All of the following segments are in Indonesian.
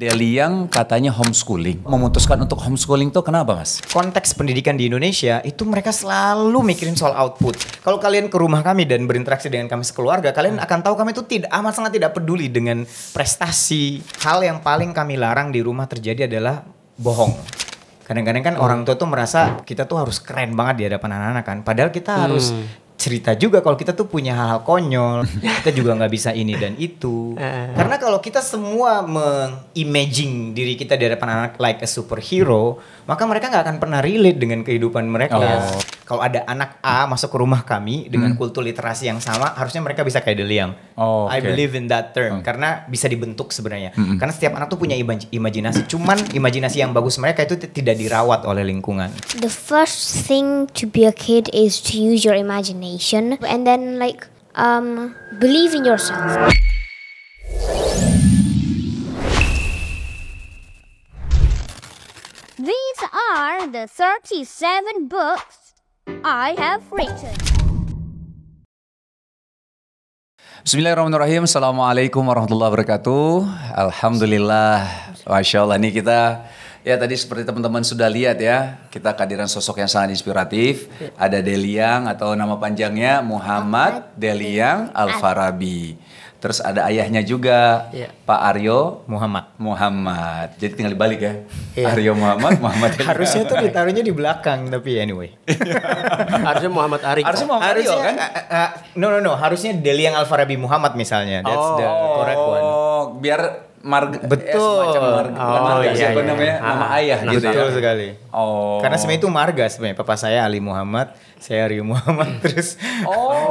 Deliang katanya homeschooling. Memutuskan untuk homeschooling tuh kenapa, Mas? Konteks pendidikan di Indonesia itu mereka selalu mikirin soal output. Kalau kalian ke rumah kami dan berinteraksi dengan kami sekeluarga, kalian akan tahu kami itu amat sangat tidak peduli dengan prestasi. Hal yang paling kami larang di rumah terjadi adalah bohong. Kadang-kadang kan orang tua tuh merasa kita tuh harus keren banget di hadapan anak-anak kan. Padahal kita harus cerita juga kalau kita tuh punya hal-hal konyol. Kita juga nggak bisa ini dan itu. Karena kalau kita semua mengimaging diri kita di hadapan anak like a superhero, maka mereka nggak akan pernah relate dengan kehidupan mereka. Oh. Kalau ada anak A masuk ke rumah kami dengan kultur literasi yang sama, harusnya mereka bisa kayak Deliang. Oh, okay. I believe in that term. Karena bisa dibentuk sebenarnya. Karena setiap anak tuh punya imajinasi. Cuman imajinasi yang bagus mereka itu tidak dirawat oleh lingkungan. The first thing to be a kid is to use your imagination. And then like believe in yourself. These are the 37 books I have written. Bismillahirrahmanirrahim. Assalamualaikum warahmatullahi wabarakatuh. Alhamdulillah. Masya Allah, ini kita ya tadi seperti teman-teman sudah lihat ya, kita kehadiran sosok yang sangat inspiratif. Ada Deliang atau nama panjangnya Muhammad Deliang Al-Farabi. Terus ada ayahnya juga, Pak Ario Muhammad. Jadi tinggal dibalik ya. Ario Muhammad. Harusnya tuh ditaruhnya di belakang, tapi anyway. Harusnya Muhammad Ari. Harusnya Muhammad Ario kan? No. Harusnya Deliang Al-Farabi Muhammad misalnya. That's the correct one. Biar nama ayah gitu. Betul sekali. Karena sebenarnya itu marga sebenarnya. Papa saya Ali Muhammad, saya Ario Muhammad, terus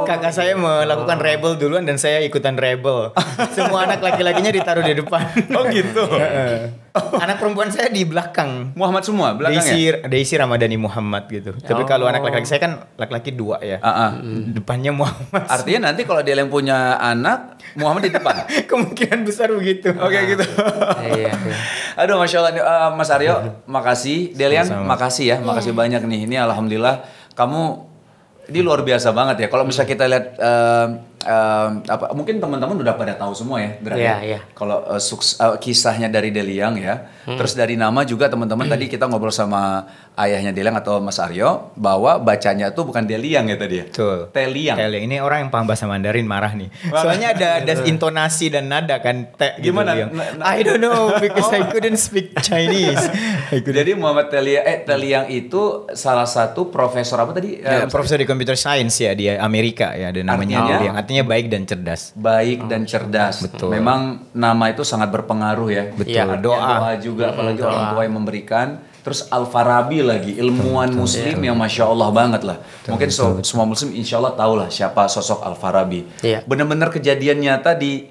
kakak saya melakukan rebel duluan dan saya ikutan rebel. Semua anak laki-lakinya ditaruh di depan. Oh gitu. Anak perempuan saya di belakang. Muhammad semua belakangnya. Deisi Ramadhani Muhammad gitu. Tapi kalau anak laki-laki saya kan laki-laki dua ya. Depannya Muhammad. Artinya nanti kalau dia yang punya anak, Muhammad di depan. Kemungkinan besar begitu. Oke gitu. Aduh, masya Allah. Mas Ario, makasih. Deliang, makasih ya. Makasih banyak nih. Ini alhamdulillah. Kamu ini luar biasa banget ya. Kalau misalnya kita lihat, mungkin teman-teman udah pada tahu semua ya. Kalau kisahnya dari Deliang ya. Terus dari nama juga teman-teman tadi kita ngobrol sama ayahnya Deliang atau Mas Ario bahwa bacanya tuh bukan Deliang ya tadi ya. Betul. Deliang. Ini orang yang paham bahasa Mandarin marah nih. Soalnya ada intonasi dan nada kan te gitu. Gimana? I don't know because I couldn't speak Chinese. Jadi Muhammad Deliang itu salah satu profesor apa tadi? Profesor di computer science ya di Amerika ya, ada namanya Deliang. Artinya baik dan cerdas. Baik dan cerdas. Betul. Memang nama itu sangat berpengaruh ya. Betul. Doa juga apalagi orang tua yang memberikan. Terus Al-Farabi lagi, ilmuwan muslim yang Masya Allah banget lah. Mungkin semua muslim insya Allah tahu lah siapa sosok Al-Farabi. Benar-benar kejadian nyata di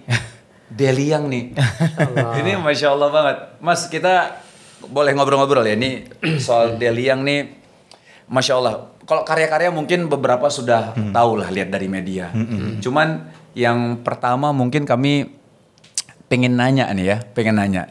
Deliang nih. Ini Masya Allah banget. Mas, kita boleh ngobrol-ngobrol ya. Ini soal Deliang nih Masya Allah. Kalau karya-karya mungkin beberapa sudah tahu lah lihat dari media. Cuman yang pertama mungkin kami pengen nanya nih ya,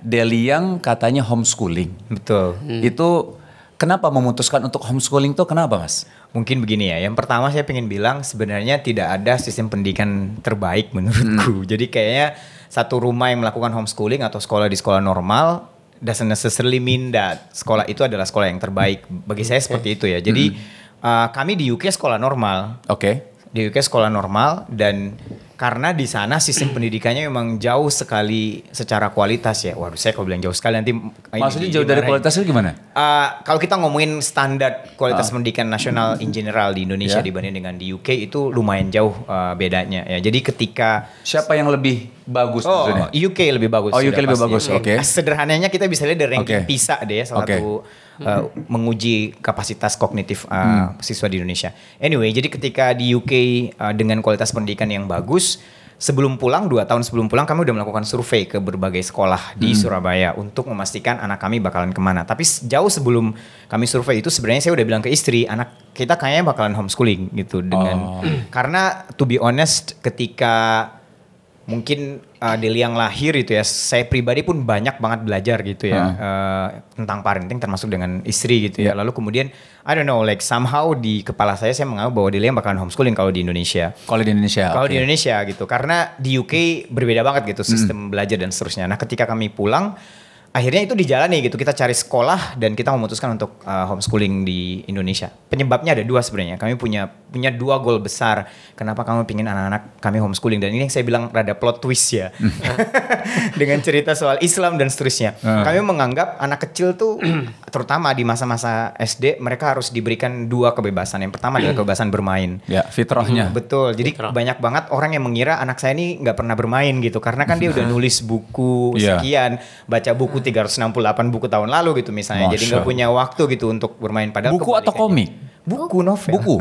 Deliang katanya homeschooling. Betul. Itu kenapa memutuskan untuk homeschooling tuh kenapa, Mas? Mungkin begini ya, yang pertama saya pengen bilang sebenarnya tidak ada sistem pendidikan terbaik menurutku. Jadi kayaknya satu rumah yang melakukan homeschooling atau sekolah di sekolah normal doesn't necessarily mean that sekolah itu adalah sekolah yang terbaik. Bagi saya seperti itu ya. Jadi kami di UK sekolah normal. Di UK sekolah normal dan karena di sana sistem pendidikannya memang jauh sekali secara kualitas ya. Waduh, saya kalau bilang jauh sekali nanti maksudnya jauh dari kualitasnya gimana? Kalau kita ngomongin standar kualitas pendidikan nasional in general di Indonesia dibanding dengan di UK itu lumayan jauh bedanya ya. Jadi ketika siapa yang lebih bagus maksudnya? UK lebih bagus. Oh, UK lebih bagus. Sederhananya kita bisa lihat dari ranking PISA deh ya, salah satu menguji kapasitas kognitif siswa di Indonesia. Anyway, jadi ketika di UK dengan kualitas pendidikan yang bagus, sebelum pulang, 2 tahun sebelum pulang kami udah melakukan survei ke berbagai sekolah di Surabaya untuk memastikan anak kami bakalan kemana. Tapi jauh sebelum kami survei itu sebenarnya saya udah bilang ke istri, anak kita kayaknya bakalan homeschooling gitu dengan karena to be honest ketika mungkin Deliang lahir itu ya, saya pribadi pun banyak banget belajar gitu ya tentang parenting termasuk dengan istri gitu ya. Lalu kemudian I don't know like somehow di kepala saya menganggap bahwa Deliang bakalan homeschooling kalau di Indonesia. Kalau di Indonesia. Kalau di Indonesia gitu karena di UK berbeda banget gitu sistem belajar dan seterusnya. Nah ketika kami pulang akhirnya itu dijalani gitu, kita cari sekolah dan kita memutuskan untuk homeschooling di Indonesia. Penyebabnya ada dua sebenarnya, kami punya dua goal besar. Kenapa kami pingin anak-anak kami homeschooling, dan ini yang saya bilang rada plot twist ya. Dengan cerita soal Islam dan seterusnya. Kami menganggap anak kecil tuh terutama di masa-masa SD mereka harus diberikan dua kebebasan. Yang pertama adalah kebebasan bermain. Ya, fitrahnya. Betul, jadi fitrah. Banyak banget orang yang mengira anak saya ini gak pernah bermain gitu. Karena kan dia udah nulis buku sekian, baca buku 368 buku tahun lalu gitu misalnya. Masya. Jadi gak punya waktu gitu untuk bermain. Padahal buku atau komik? Buku, novel. Buku,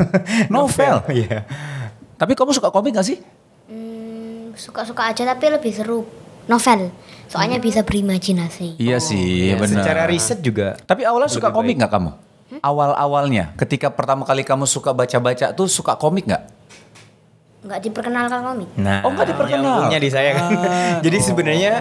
novel. Iya. Tapi kamu suka komik gak sih? Suka-suka aja, tapi lebih seru novel. Soalnya bisa berimajinasi. Iya sih, benar. Secara riset juga. Tapi awalnya suka komik gak kamu? Awal-awalnya ketika pertama kali kamu suka baca-baca tuh suka komik gak? Nggak diperkenalkan komik. Nah, oh nggak diperkenalkan. Punya di saya kan. Jadi sebenarnya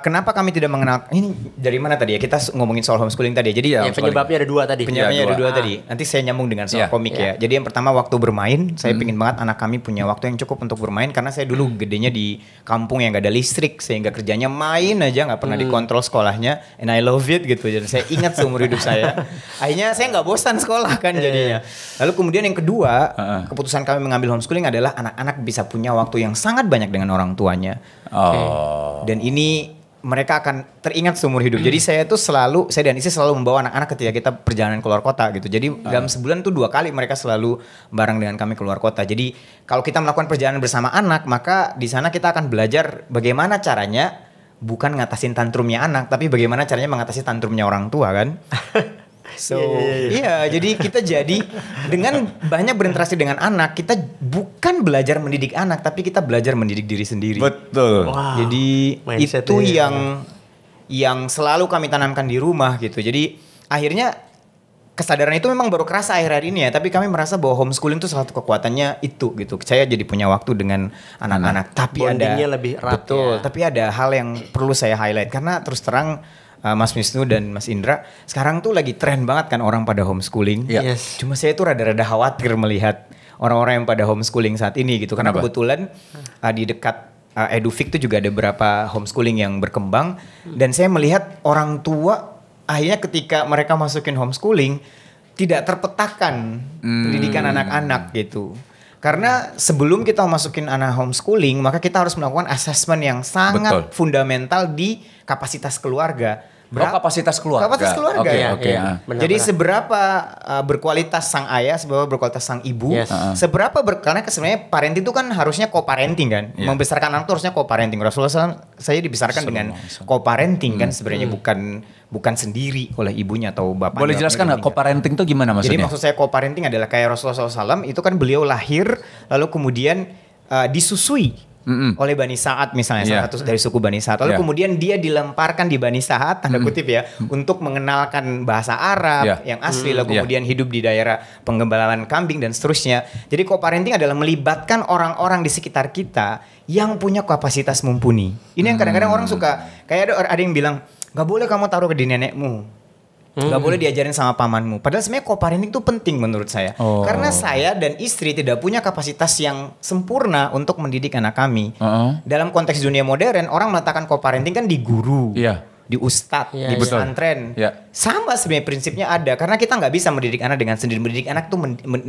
kenapa kami tidak mengenal ini dari mana tadi ya, kita ngomongin soal homeschooling tadi. Jadi ya penyebabnya ada dua tadi. Penyebabnya ada dua tadi. Nanti saya nyambung dengan soal komik ya. Jadi yang pertama waktu bermain, saya pingin banget anak kami punya waktu yang cukup untuk bermain, karena saya dulu gedenya di kampung yang gak ada listrik, sehingga kerjanya main aja, nggak pernah dikontrol sekolahnya. And I love it gitu. Jadi saya ingat seumur hidup saya. Akhirnya saya nggak bosan sekolah kan jadinya. Lalu kemudian yang kedua, keputusan kami mengambil homeschooling adalah anak-anak bisa punya waktu yang sangat banyak dengan orang tuanya. Dan ini mereka akan teringat seumur hidup. Jadi saya tuh selalu, saya dan istri selalu membawa anak-anak ketika kita perjalanan keluar kota gitu. Jadi dalam sebulan tuh 2 kali mereka selalu bareng dengan kami keluar kota. Jadi kalau kita melakukan perjalanan bersama anak, maka di sana kita akan belajar bagaimana caranya bukan ngatasin tantrumnya anak, tapi bagaimana caranya mengatasi tantrumnya orang tua kan. So jadi kita jadi dengan banyak berinteraksi dengan anak, kita bukan belajar mendidik anak, tapi kita belajar mendidik diri sendiri. Betul. Wow. Jadi mindset itu yang selalu kami tanamkan di rumah gitu. Jadi akhirnya kesadaran itu memang baru kerasa akhir-akhir ini ya. Tapi kami merasa bahwa homeschooling itu salah satu kekuatannya itu gitu. Saya jadi punya waktu dengan anak-anak. Tapi bondingnya lebih erat. Betul. Ya. Tapi ada hal yang perlu saya highlight, karena terus terang, Mas Wisnu dan Mas Indra, sekarang tuh lagi tren banget kan orang pada homeschooling. Cuma saya tuh rada-rada khawatir melihat orang-orang yang pada homeschooling saat ini gitu. Karena kebetulan di dekat Eduvik tuh juga ada beberapa homeschooling yang berkembang. Dan saya melihat orang tua akhirnya ketika mereka masukin homeschooling tidak terpetakan pendidikan anak-anak gitu. Karena sebelum kita masukin anak homeschooling, maka kita harus melakukan asesmen yang sangat fundamental di kapasitas keluarga. Berapa kapasitas keluarga? Kapasitas keluarga. Benar, jadi seberapa berkualitas sang ayah, seberapa berkualitas sang ibu, seberapa karena sebenarnya parenting itu kan harusnya co-parenting kan, membesarkan anak itu harusnya co-parenting. Rasulullah saya dibesarkan dengan co-parenting kan, sebenarnya bukan sendiri oleh ibunya atau bapaknya. Boleh jelaskan nggak co-parenting itu gimana maksudnya? Jadi maksud saya co-parenting adalah kayak Rasulullah SAW itu kan beliau lahir lalu kemudian disusui oleh Bani Sa'ad misalnya, salah satu dari suku Bani Sa'ad. Lalu kemudian dia dilemparkan di Bani Sa'ad, tanda kutip ya, untuk mengenalkan bahasa Arab yang asli. Lalu kemudian hidup di daerah penggembalaan kambing dan seterusnya. Jadi co-parenting adalah melibatkan orang-orang di sekitar kita yang punya kapasitas mumpuni. Ini yang kadang-kadang orang suka, kayak ada yang bilang, gak boleh kamu taruh ke di nenekmu, gak boleh diajarin sama pamanmu. Padahal sebenarnya co-parenting itu penting menurut saya. Karena saya dan istri tidak punya kapasitas yang sempurna untuk mendidik anak kami. Dalam konteks dunia modern, orang meletakkan co-parenting kan di guru, di ustadz, di pesantren. Sama sebenarnya prinsipnya ada. Karena kita gak bisa mendidik anak dengan sendiri. Mendidik anak itu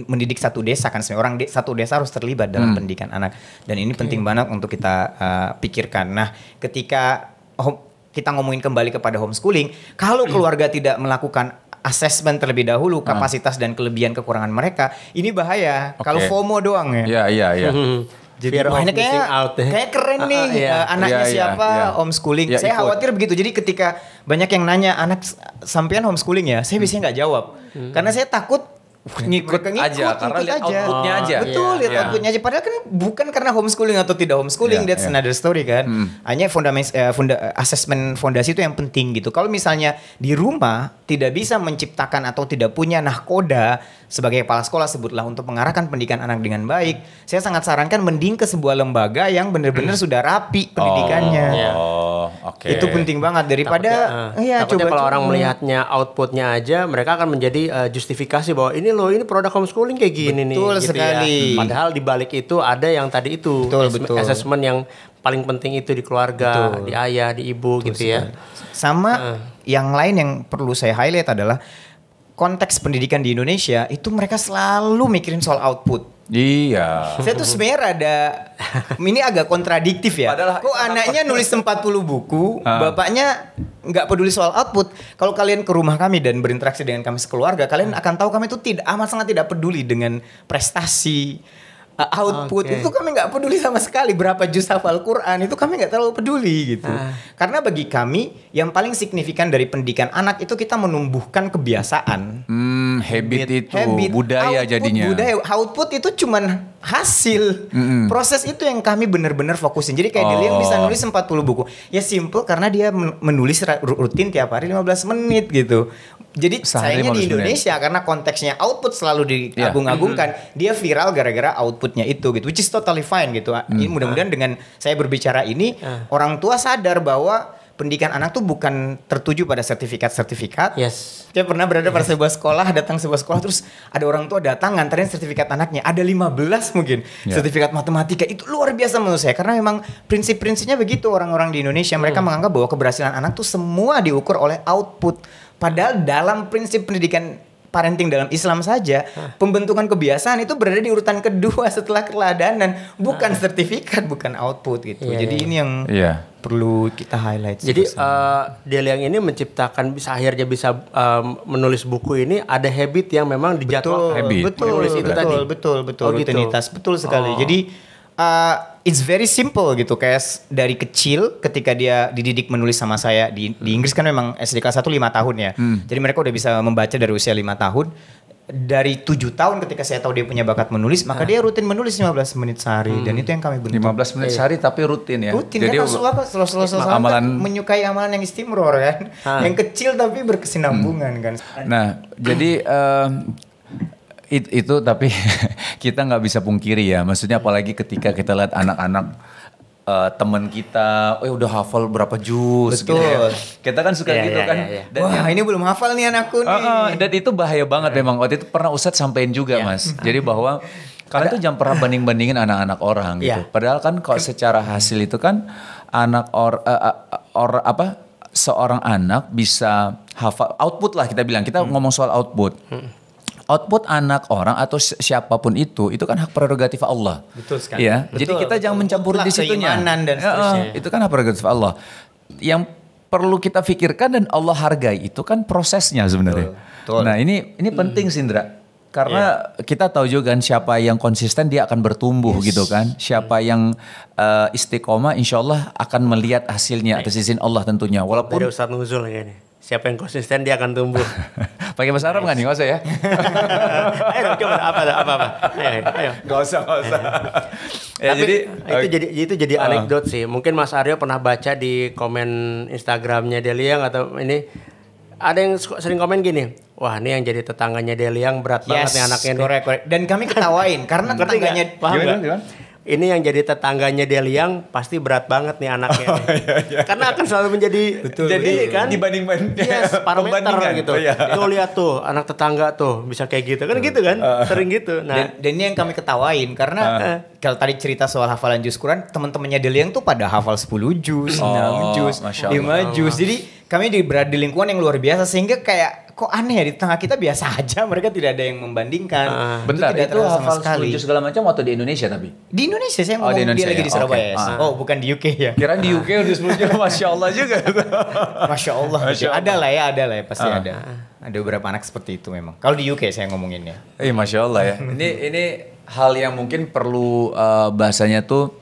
mendidik satu desa kan. Sebenarnya orang satu desa harus terlibat dalam pendidikan anak. Dan ini penting banget untuk kita pikirkan. Nah ketika kita ngomongin kembali kepada homeschooling, kalau keluarga tidak melakukan asesmen terlebih dahulu kapasitas dan kelebihan kekurangan mereka, ini bahaya. Kalau FOMO doang ya. Jadi makanya kayak keren nih anaknya siapa homeschooling. Saya khawatir begitu. Jadi ketika banyak yang nanya anak sampean homeschooling ya, saya biasanya nggak jawab karena saya takut. Ngikut aja, outputnya aja. Betul, lihat outputnya aja. Padahal kan bukan karena homeschooling atau tidak homeschooling, that's another story kan. Hanya asesmen fondasi itu yang penting gitu. Kalau misalnya di rumah tidak bisa menciptakan atau tidak punya nahkoda sebagai kepala sekolah sebutlah untuk mengarahkan pendidikan anak dengan baik, saya sangat sarankan mending ke sebuah lembaga yang benar-benar sudah rapi pendidikannya. Itu penting banget daripada takutnya kalau orang melihatnya outputnya aja, mereka akan menjadi justifikasi bahwa ini ini loh, ini produk homeschooling kayak gini nih. Betul gitu sekali. Ya. Padahal di balik itu ada yang tadi itu, assessment yang paling penting itu di keluarga, betul. Di ayah, di ibu, betul gitu sekali. Ya. Sama yang lain yang perlu saya highlight adalah konteks pendidikan di Indonesia itu mereka selalu mikirin soal output. Iya. Saya tuh sebenarnya ada ini agak kontradiktif ya. Padahal kok anaknya nulis 40 buku, bapaknya nggak peduli soal output. Kalau kalian ke rumah kami dan berinteraksi dengan kami sekeluarga, kalian akan tahu kami itu tidak amat sangat tidak peduli dengan prestasi, output. Okay. Itu kami nggak peduli sama sekali. Berapa juz hafal Quran itu kami nggak terlalu peduli gitu. Karena bagi kami yang paling signifikan dari pendidikan anak itu kita menumbuhkan kebiasaan. Habit, budaya output, jadinya. Budaya, output itu cuman hasil. Proses itu yang kami benar-benar fokusin. Jadi kayak Deliang bisa nulis 40 buku. Ya simple karena dia menulis rutin tiap hari 15 menit gitu. Jadi sayangnya di Indonesia karena konteksnya output selalu diagung-agungkan, dia viral gara-gara outputnya itu gitu. Which is totally fine gitu. Mudah-mudahan dengan saya berbicara ini orang tua sadar bahwa pendidikan anak tuh bukan tertuju pada sertifikat-sertifikat. Yes. Saya pernah berada pada sebuah sekolah, datang sebuah sekolah terus ada orang tua datang nganterin sertifikat anaknya. Ada 15 mungkin. Yeah. Sertifikat matematika itu luar biasa menurut saya karena memang prinsip-prinsipnya begitu orang-orang di Indonesia. Mereka menganggap bahwa keberhasilan anak tuh semua diukur oleh output. Padahal dalam prinsip pendidikan parenting dalam Islam saja pembentukan kebiasaan itu berada di urutan kedua setelah keteladanan, bukan sertifikat, bukan output gitu. Jadi ini yang perlu kita highlight. Jadi Deliang ini menciptakan bisa akhirnya bisa menulis buku ini ada habit yang memang dijadwal menulis itu tadi. Betul, rutinitas gitu. Betul sekali. Jadi it's very simple gitu. Kayak dari kecil ketika dia dididik menulis sama saya di Inggris kan memang SDK 1 5 tahun ya. Jadi mereka udah bisa membaca dari usia 5 tahun. Dari 7 tahun ketika saya tahu dia punya bakat menulis, maka dia rutin menulis 15 menit sehari dan itu yang kami bentuk. 15 menit sehari tapi rutin ya. Rutin jadi kan Rasulullah amalan, menyukai amalan yang istimror kan. Yang kecil tapi berkesinambungan kan. Nah, jadi itu tapi kita nggak bisa pungkiri ya, maksudnya apalagi ketika kita lihat anak-anak teman kita, udah hafal berapa juz gitu ya. Kita kan suka gitu kan. Dan wah ini belum hafal nih anakku nih. Dan itu bahaya banget memang. Waktu itu pernah Ustadz sampein juga mas. Jadi bahwa kalian tuh jangan pernah banding-bandingin anak-anak orang gitu. Padahal kan kalau secara hasil itu kan anak seorang anak bisa hafal output lah kita bilang. Kita ngomong soal output. Output anak orang atau siapapun itu kan hak prerogatif Allah. Betul sekali. Ya, jadi kita jangan mencampuri di situnya. Itu kan hak prerogatif Allah. Yang perlu kita pikirkan dan Allah hargai itu kan prosesnya sebenarnya. Nah, ini penting Sindra. Karena kita tahu juga kan siapa yang konsisten dia akan bertumbuh gitu kan. Siapa yang istiqomah insya Allah akan melihat hasilnya atas izin Allah tentunya. Walaupun ada Ustaz Nuzul kayaknya. Siapa yang konsisten dia akan tumbuh. Pakai bahasa Arab nggak nih, nggak usah ya? Ayo coba apa. Ayo. Nggak usah. Ya, tapi jadi anekdot sih. Mungkin Mas Ario pernah baca di komen Instagramnya Deliang atau ini ada yang sering komen gini. Wah ini yang jadi tetangganya Deliang berat banget nih anaknya. Korek. Dan kami ketawain karena tetangganya. Paham gak? Ini yang jadi tetangganya Deliang pasti berat banget nih anaknya. Karena akan selalu menjadi kan dibanding-bandingkan parameter gitu. Tuh lihat tuh anak tetangga tuh bisa kayak gitu kan gitu kan sering gitu. Nah dan ini yang kami ketawain karena kalau tadi cerita soal hafalan juz Quran teman-temannya Deliang tuh pada hafal 10 juz, 6 juz, 5 juz. Jadi kami berada di lingkungan yang luar biasa sehingga kayak kok aneh ya di tengah kita biasa aja mereka tidak ada yang membandingkan. Bentar itu hafal juz segala macam atau di Indonesia tapi? Di Indonesia saya ngomong dia lagi di Sarawak ya. Bukan di UK ya. Kirain di UK udah sebelumnya Masya Allah juga. Masya Allah. Ada lah ya pasti ada. Ada beberapa anak seperti itu memang. Kalau di UK saya ngomonginnya. Masya Allah ya. Ini hal yang mungkin perlu bahasanya tuh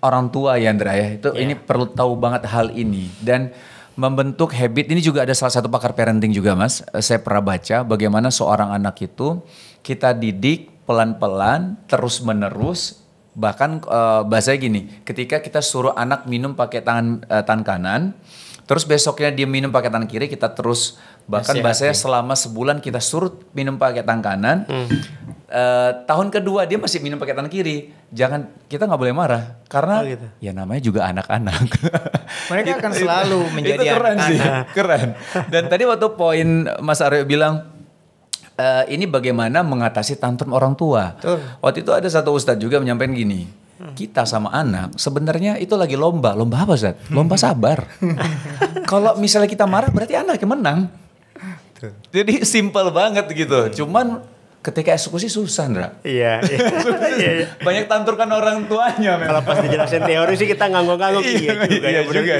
orang tua ya Andra ya. Ini perlu tahu banget hal ini dan membentuk habit ini juga ada salah satu pakar parenting juga mas. Saya pernah baca bagaimana seorang anak itu kita didik pelan-pelan terus menerus. Bahkan bahasanya gini, ketika kita suruh anak minum pakai tangan kanan. Terus besoknya dia minum pakai tangan kiri kita terus. Bahkan bahasanya selama sebulan kita suruh minum pakai tangan kanan. Tahun kedua dia masih minum pakai tangan kiri. Jangan, kita gak boleh marah. Karena ya namanya juga anak-anak. Mereka akan selalu menjadi anak-anak. Keren. Dan tadi waktu poin Mas Ario bilang ini bagaimana mengatasi tantrum orang tua. Waktu itu ada satu ustadz juga menyampaikan gini, kita sama anak sebenarnya itu lagi lomba. Lomba apa, Zat? Lomba sabar. Kalau misalnya kita marah berarti anak yang menang. Jadi simple banget gitu. Cuman ketika eksekusi susah, Ndra. Iya, iya. Banyak tanturkan orang tuanya memang. Kalau pas dijelasin teori sih kita ngangguk-ngangguk. Iya juga.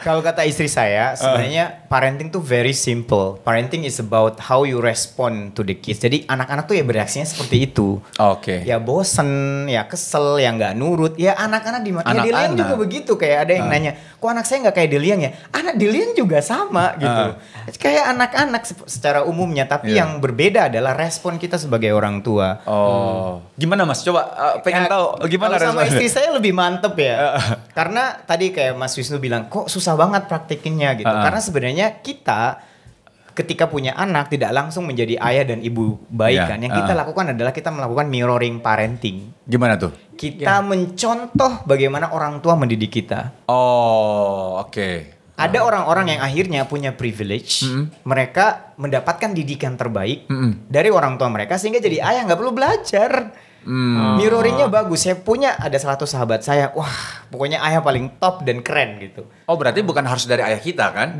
Kalau kata istri saya, sebenarnya parenting tuh very simple. Parenting is about how you respond to the kids. Jadi anak-anak tuh ya bereaksinya seperti itu. Oke. Ya bosen, ya kesel, ya nggak nurut. Ya anak-anak di mana Deliang juga begitu. Kayak ada yang nanya, kok anak saya nggak kayak Deliang ya? Anak Deliang juga sama gitu. Kayak anak-anak secara umumnya. Tapi yang berbeda adalah respon kita sebagai orang tua. Oh, gimana Mas? Coba pengen tahu gimana sama istri saya lebih mantep ya. Karena tadi kayak Mas Wisnu bilang, kok susah banget praktikinnya gitu. Karena sebenarnya kita ketika punya anak tidak langsung menjadi ayah dan ibu baik kan. Yang kita lakukan adalah kita melakukan mirroring parenting. Gimana tuh? Kita mencontoh bagaimana orang tua mendidik kita. Oh, oke. Ada orang-orang yang akhirnya punya privilege, mereka mendapatkan didikan terbaik dari orang tua mereka sehingga jadi ayah nggak perlu belajar. Mirroringnya bagus. Saya punya ada 100 sahabat saya, wah pokoknya ayah paling top dan keren gitu. Oh berarti bukan harus dari ayah kita kan?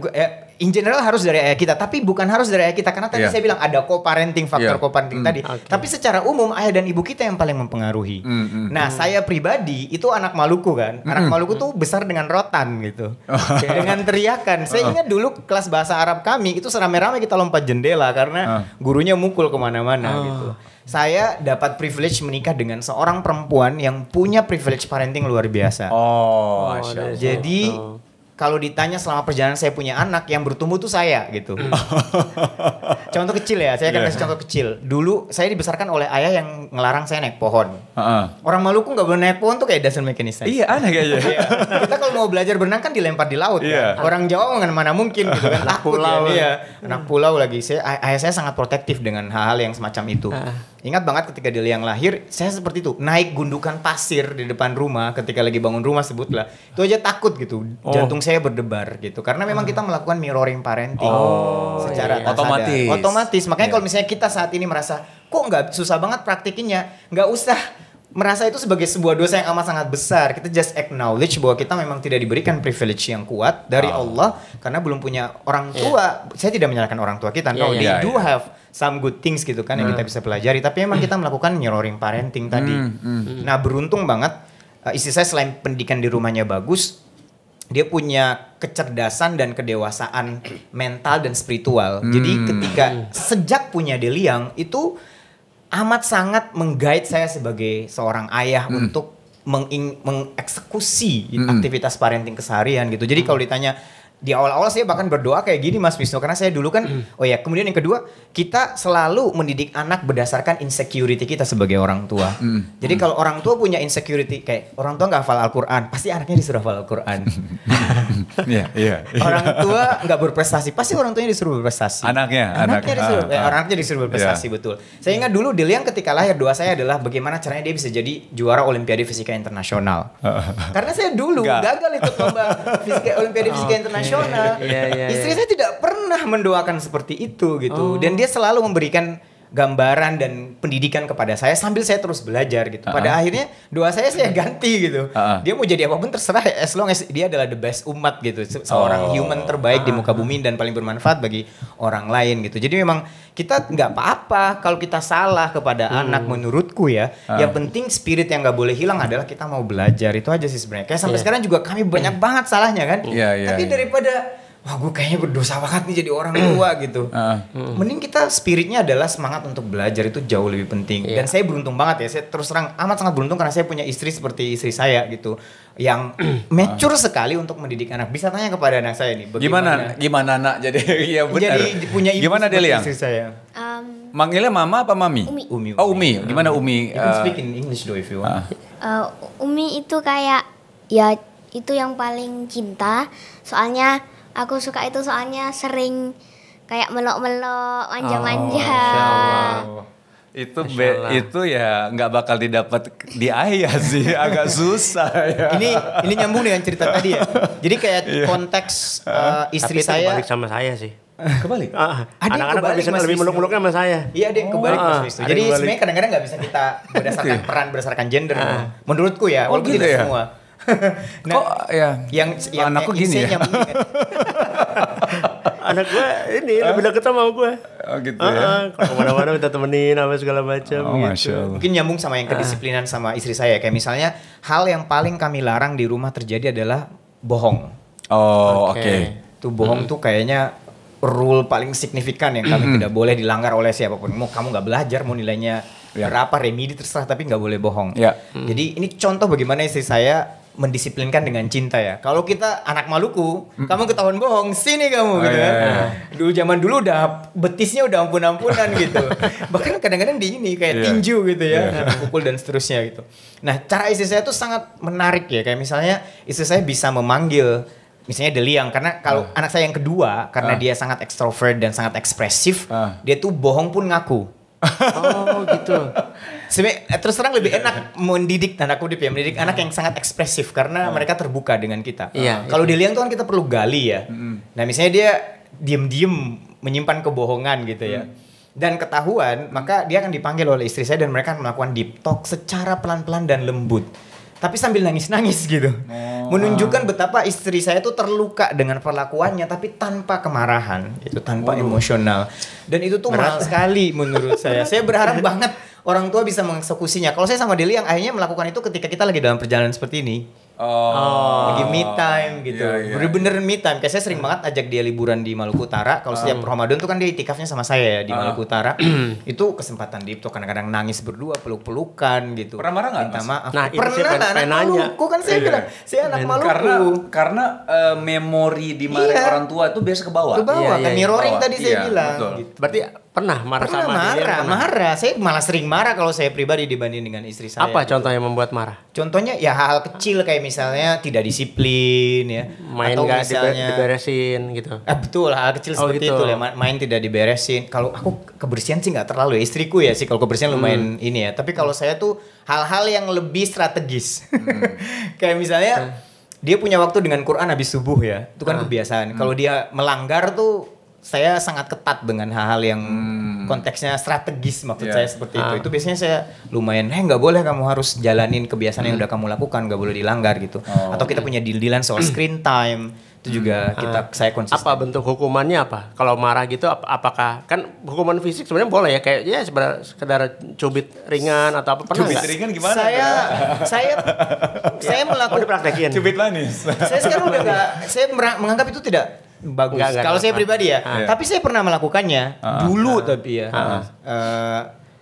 In general harus dari ayah kita, tapi bukan harus dari ayah kita karena tadi saya bilang ada co-parenting, faktor co-parenting tadi. Tapi secara umum ayah dan ibu kita yang paling mempengaruhi. Nah saya pribadi itu anak Maluku kan, anak Maluku tuh besar dengan rotan gitu, dengan teriakan. Saya ingat dulu kelas bahasa Arab kami itu serame-rame kita lompat jendela karena gurunya mukul kemana-mana gitu. Saya dapat privilege menikah dengan seorang perempuan yang punya privilege parenting luar biasa. Oh, jadi kalau ditanya selama perjalanan saya punya anak yang bertumbuh tuh saya gitu. Contoh kecil ya, saya akan kasih contoh kecil. Dulu saya dibesarkan oleh ayah yang ngelarang saya naik pohon. Orang Maluku nggak boleh naik pohon tuh kayak doesn't make any sense. Iya aneh kayaknya. Kita kalau mau belajar berenang kan dilempar di laut. Kan? Orang Jawa nggak mana mungkin gitu kan. Takut ya dia. Anak pulau lagi. Ayah saya sangat protektif dengan hal-hal yang semacam itu. Ingat banget ketika Deliang lahir, saya seperti itu, naik gundukan pasir di depan rumah ketika lagi bangun rumah sebutlah. Itu aja takut gitu, jantung saya berdebar gitu. Karena memang kita melakukan mirroring parenting secara otomatis. Otomatis, makanya kalau misalnya kita saat ini merasa, kok nggak susah banget praktikinnya, nggak usah merasa itu sebagai sebuah dosa yang amat sangat besar. Kita just acknowledge bahwa kita memang tidak diberikan privilege yang kuat dari Allah karena belum punya orang tua. Saya tidak menyalahkan orang tua kita. No, they do have some good things gitu kan yang kita bisa pelajari. Tapi memang kita melakukan mirroring parenting tadi. Nah beruntung banget istri saya selain pendidikan di rumahnya bagus, dia punya kecerdasan dan kedewasaan mental dan spiritual. Jadi ketika sejak punya Deliang itu amat sangat mengguide saya sebagai seorang ayah untuk mengeksekusi aktivitas parenting keseharian gitu. Jadi kalau ditanya di awal-awal saya bahkan berdoa kayak gini Mas Wisnu karena saya dulu kan kemudian yang kedua kita selalu mendidik anak berdasarkan insecurity kita sebagai orang tua. Jadi kalau orang tua punya insecurity kayak orang tua nggak hafal Al-Qur'an, pasti anaknya disuruh hafal Al-Qur'an. Orang tua nggak berprestasi, pasti orang tuanya disuruh berprestasi. Anaknya disuruh berprestasi betul. Saya ingat dulu Deliang ketika lahir doa saya adalah bagaimana caranya dia bisa jadi juara Olimpiade Fisika Internasional. Karena saya dulu gagal ikut lomba Olimpiade Fisika Internasional. Istri saya tidak pernah mendoakan seperti itu gitu. Dan dia selalu memberikan gambaran dan pendidikan kepada saya sambil saya terus belajar gitu. Pada akhirnya doa saya ganti gitu. Dia mau jadi apapun terserah as long as dia adalah the best umat gitu. Seorang human terbaik di muka bumi dan paling bermanfaat bagi orang lain gitu. Jadi memang kita nggak apa-apa kalau kita salah kepada anak menurutku ya. Yang penting spirit yang nggak boleh hilang adalah kita mau belajar. Itu aja sih sebenarnya. Kayak sampai sekarang juga kami banyak banget salahnya kan. Tapi daripada wah gue kayaknya berdosa banget nih jadi orang tua gitu. Mending kita spiritnya adalah semangat untuk belajar itu jauh lebih penting. Dan saya beruntung banget ya, saya terus terang amat sangat beruntung karena saya punya istri seperti istri saya gitu. Yang mature sekali untuk mendidik anak. Bisa tanya kepada anak saya nih. Gimana nak jadi ya benar. Jadi punya ibu gimana Deliang? Istri saya. Manggilnya mama apa mami? Umi. Oh Umi, gimana Umi? You can speak in English though if you want. Umi itu kayak ya itu yang paling cinta soalnya. Aku suka itu soalnya sering kayak melok-melok, manja-manja. Itu ya nggak bakal didapat di ayah sih, agak susah ya. Ini nyambung dengan cerita tadi ya. Jadi kayak konteks istri saya. Tapi itu balik sama saya sih. Kebalik. Ada yang kebalik, bisa lebih meluk-meluknya sama saya. Iya, ada yang kebalik Mas Wisnu. Jadi sebenarnya kadang-kadang nggak bisa kita berdasarkan peran berdasarkan gender. Menurutku ya, walaupun tidak semua. Nah, kok ya yang anakku gini ya. Anak gue ini lebih deket sama gue. Oh gitu ya. Kalau kemana-mana minta temenin apa segala macam gitu. Mungkin nyambung sama yang kedisiplinan sama istri saya. Kayak misalnya hal yang paling kami larang di rumah terjadi adalah bohong. Oh oke. Itu bohong tuh kayaknya rule paling signifikan yang kami tidak boleh dilanggar oleh siapapun. Mau kamu gak belajar, mau nilainya berapa remedi terserah, tapi nggak boleh bohong. Jadi ini contoh bagaimana istri saya mendisiplinkan dengan cinta ya. Kalau kita anak Maluku, kamu ketahuan bohong, sini kamu gitu kan. Dulu zaman dulu udah betisnya udah ampun-ampunan gitu. Bahkan kadang-kadang di ini kayak tinju gitu ya, pukul dan seterusnya gitu. Nah cara istri saya tuh sangat menarik ya. Kayak misalnya istri saya bisa memanggil misalnya Deliang, karena kalau anak saya yang kedua, karena dia sangat ekstrovert dan sangat ekspresif, dia tuh bohong pun ngaku. Oh gitu. Sebenarnya terus terang lebih enak mendidik, tanda kutip ya, mendidik anak yang sangat ekspresif karena mereka terbuka dengan kita. Kalau Deliang tuh kan kita perlu gali ya. Nah misalnya dia diem-diem menyimpan kebohongan gitu ya, dan ketahuan, maka dia akan dipanggil oleh istri saya dan mereka melakukan deep talk secara pelan-pelan dan lembut, tapi sambil nangis-nangis gitu. Menunjukkan betapa istri saya tuh terluka dengan perlakuannya, tapi tanpa kemarahan, itu tanpa emosional. Dan itu tuh mahal sekali menurut saya. Saya berharap banget orang tua bisa mengeksekusinya. Kalau saya sama Deliang akhirnya melakukan itu ketika kita lagi dalam perjalanan seperti ini. Lagi me time gitu. Bener-bener me time. Kayak saya sering banget ajak dia liburan di Maluku Utara. Kalau setiap Ramadan tuh kan dia itikafnya sama saya ya di Maluku Utara. Itu kesempatan deep talk, kadang-kadang nangis berdua, peluk-pelukan gitu. Pernah marah gak? Nah, pernah lah, anak Maluku kan saya bilang. Saya anak Maluku. Karena memori di orang tua itu biasa ke bawah. Ke bawah, kan mirroring tadi saya bilang. Berarti pernah marah sama dia? Pernah marah. Saya malah sering marah kalau saya pribadi dibanding dengan istri saya. Apa contohnya membuat marah? Contohnya ya hal kecil kayak misalnya tidak disiplin ya, main gak diberesin gitu. Betul, hal kecil seperti itu ya, main tidak diberesin. Kalau aku kebersihan sih nggak terlalu ya, istriku ya sih kalau kebersihan lumayan ini ya. Tapi kalau saya tuh hal-hal yang lebih strategis. Kayak misalnya dia punya waktu dengan Quran habis subuh ya, itu kan kebiasaan. Kalau dia melanggar tuh saya sangat ketat dengan hal-hal yang konteksnya strategis, maksud saya seperti itu. Itu biasanya saya lumayan, nggak boleh, kamu harus jalanin kebiasaan yang udah kamu lakukan, nggak boleh dilanggar gitu. Atau kita punya deal-dealan soal screen time, itu juga kita saya konsisten. Apa bentuk hukumannya apa? Kalau marah gitu, apakah kan hukuman fisik sebenarnya boleh ya, kayak ya sekedar cubit ringan atau apa? Pernah cubit ringan gimana? Saya melakukan praktekin. Cubit manis. Saya sekarang udah nggak, saya menganggap itu tidak bagus. Kalau saya pribadi ya, tapi saya pernah melakukannya dulu tapi ya.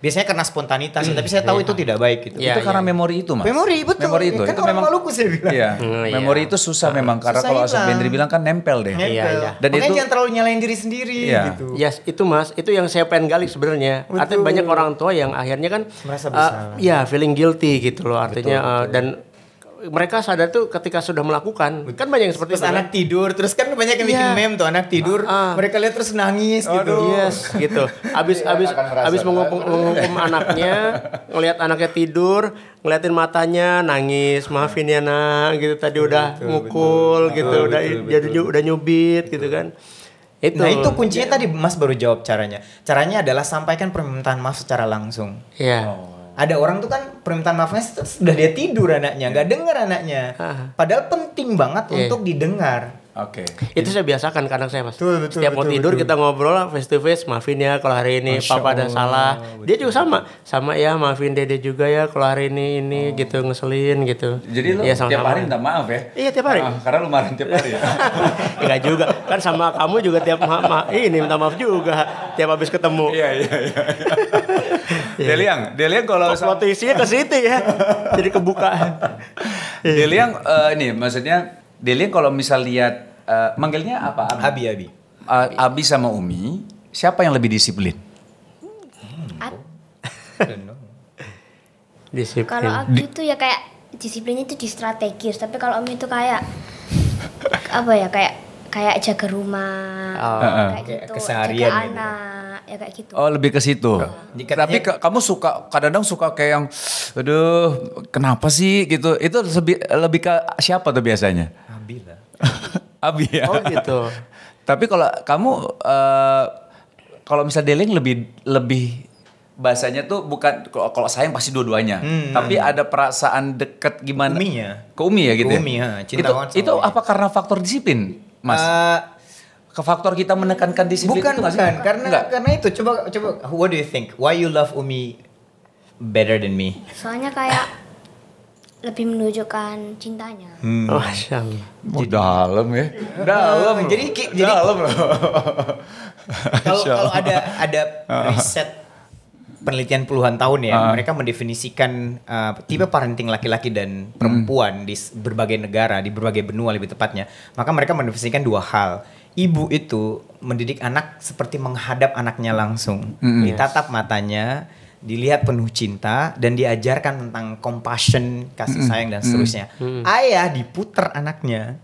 Biasanya karena spontanitas, tapi saya tahu itu tidak baik gitu. Itu karena memori itu, Mas. Memori betul. Memori itu. Kan itu memang Maluku saya bilang. Memori itu susah memang, karena kalau Asep Bendri bilang kan nempel deh. Dan makanya itu jangan terlalu nyalain diri sendiri gitu. Yes, itu Mas, itu yang saya pengen gali sebenarnya. Artinya banyak orang tua yang akhirnya kan merasa bersalah. Iya, feeling guilty gitu loh artinya, dan mereka sadar tuh ketika sudah melakukan. Kan banyak yang seperti itu. Terus anak tidur, terus kan banyak yang bikin meme tuh, anak tidur, mereka lihat terus nangis gitu. Yes, gitu. Abis menghukum anaknya, ngelihat anaknya tidur, ngeliatin matanya, nangis, maafin ya nak, gitu tadi udah mukul gitu, udah nyubit gitu kan. Itu. Nah itu kuncinya tadi Mas baru jawab caranya. Caranya adalah sampaikan permintaan maaf secara langsung. Iya. Ada orang tuh kan permintaan maafnya sudah dia tidur anaknya, nggak dengar anaknya. Padahal penting banget untuk didengar. Itu saya biasakan ke anak saya, Mas. Setiap mau tidur kita ngobrol face to face, maafin ya kalau hari ini papa ada salah. Dia juga sama ya, maafin dede juga ya kalau hari ini gitu, ngeselin gitu. Jadi lu tiap hari minta maaf ya? Iya tiap hari. Karena lu marah tiap hari ya? Enggak juga, kan sama kamu juga tiap ini minta maaf juga tiap habis ketemu. Iya. Deliang kalau plot isinya ke situ ya, jadi kebuka. Deliang ini maksudnya Deliang kalau misal lihat manggilnya apa? Abi. Abi sama Umi, siapa yang lebih disiplin? Disiplin. Kalau Abi itu ya kayak disiplinnya itu di strategis, tapi kalau Umi itu kayak apa ya, kayak jaga rumah, kayak gitu, jaga anak. Ya kayak gitu. Oh lebih ke situ. Tapi kamu suka kadang-kadang suka kayak yang, aduh kenapa sih gitu. Itu lebih ke siapa tuh biasanya? Abi lah. Abi ya. Oh gitu. Tapi kalau kamu kalau misalnya Deliang lebih bahasanya tuh bukan kalau sayang pasti dua-duanya. Tapi ada perasaan dekat gimana? Umi ya. Ke Umi ya gitu. Ke Umi ya, cinta banget. Itu apa karena faktor disiplin, Mas? Ke faktor kita menekankan disiplin. Bukan. Karena itu coba what do you think? Why you love Umi better than me? Soalnya kayak lebih menunjukkan cintanya. Masya Allah. Oh, dalam ya. Dalam. Jadi dalam loh. Kalau ada riset penelitian puluhan tahun ya, mereka mendefinisikan tipe parenting laki-laki dan perempuan di berbagai negara, di berbagai benua lebih tepatnya. Maka mereka mendefinisikan dua hal. Ibu itu mendidik anak seperti menghadap anaknya langsung, ditatap matanya, dilihat penuh cinta, dan diajarkan tentang compassion, kasih sayang dan seterusnya. Ayah diputer anaknya,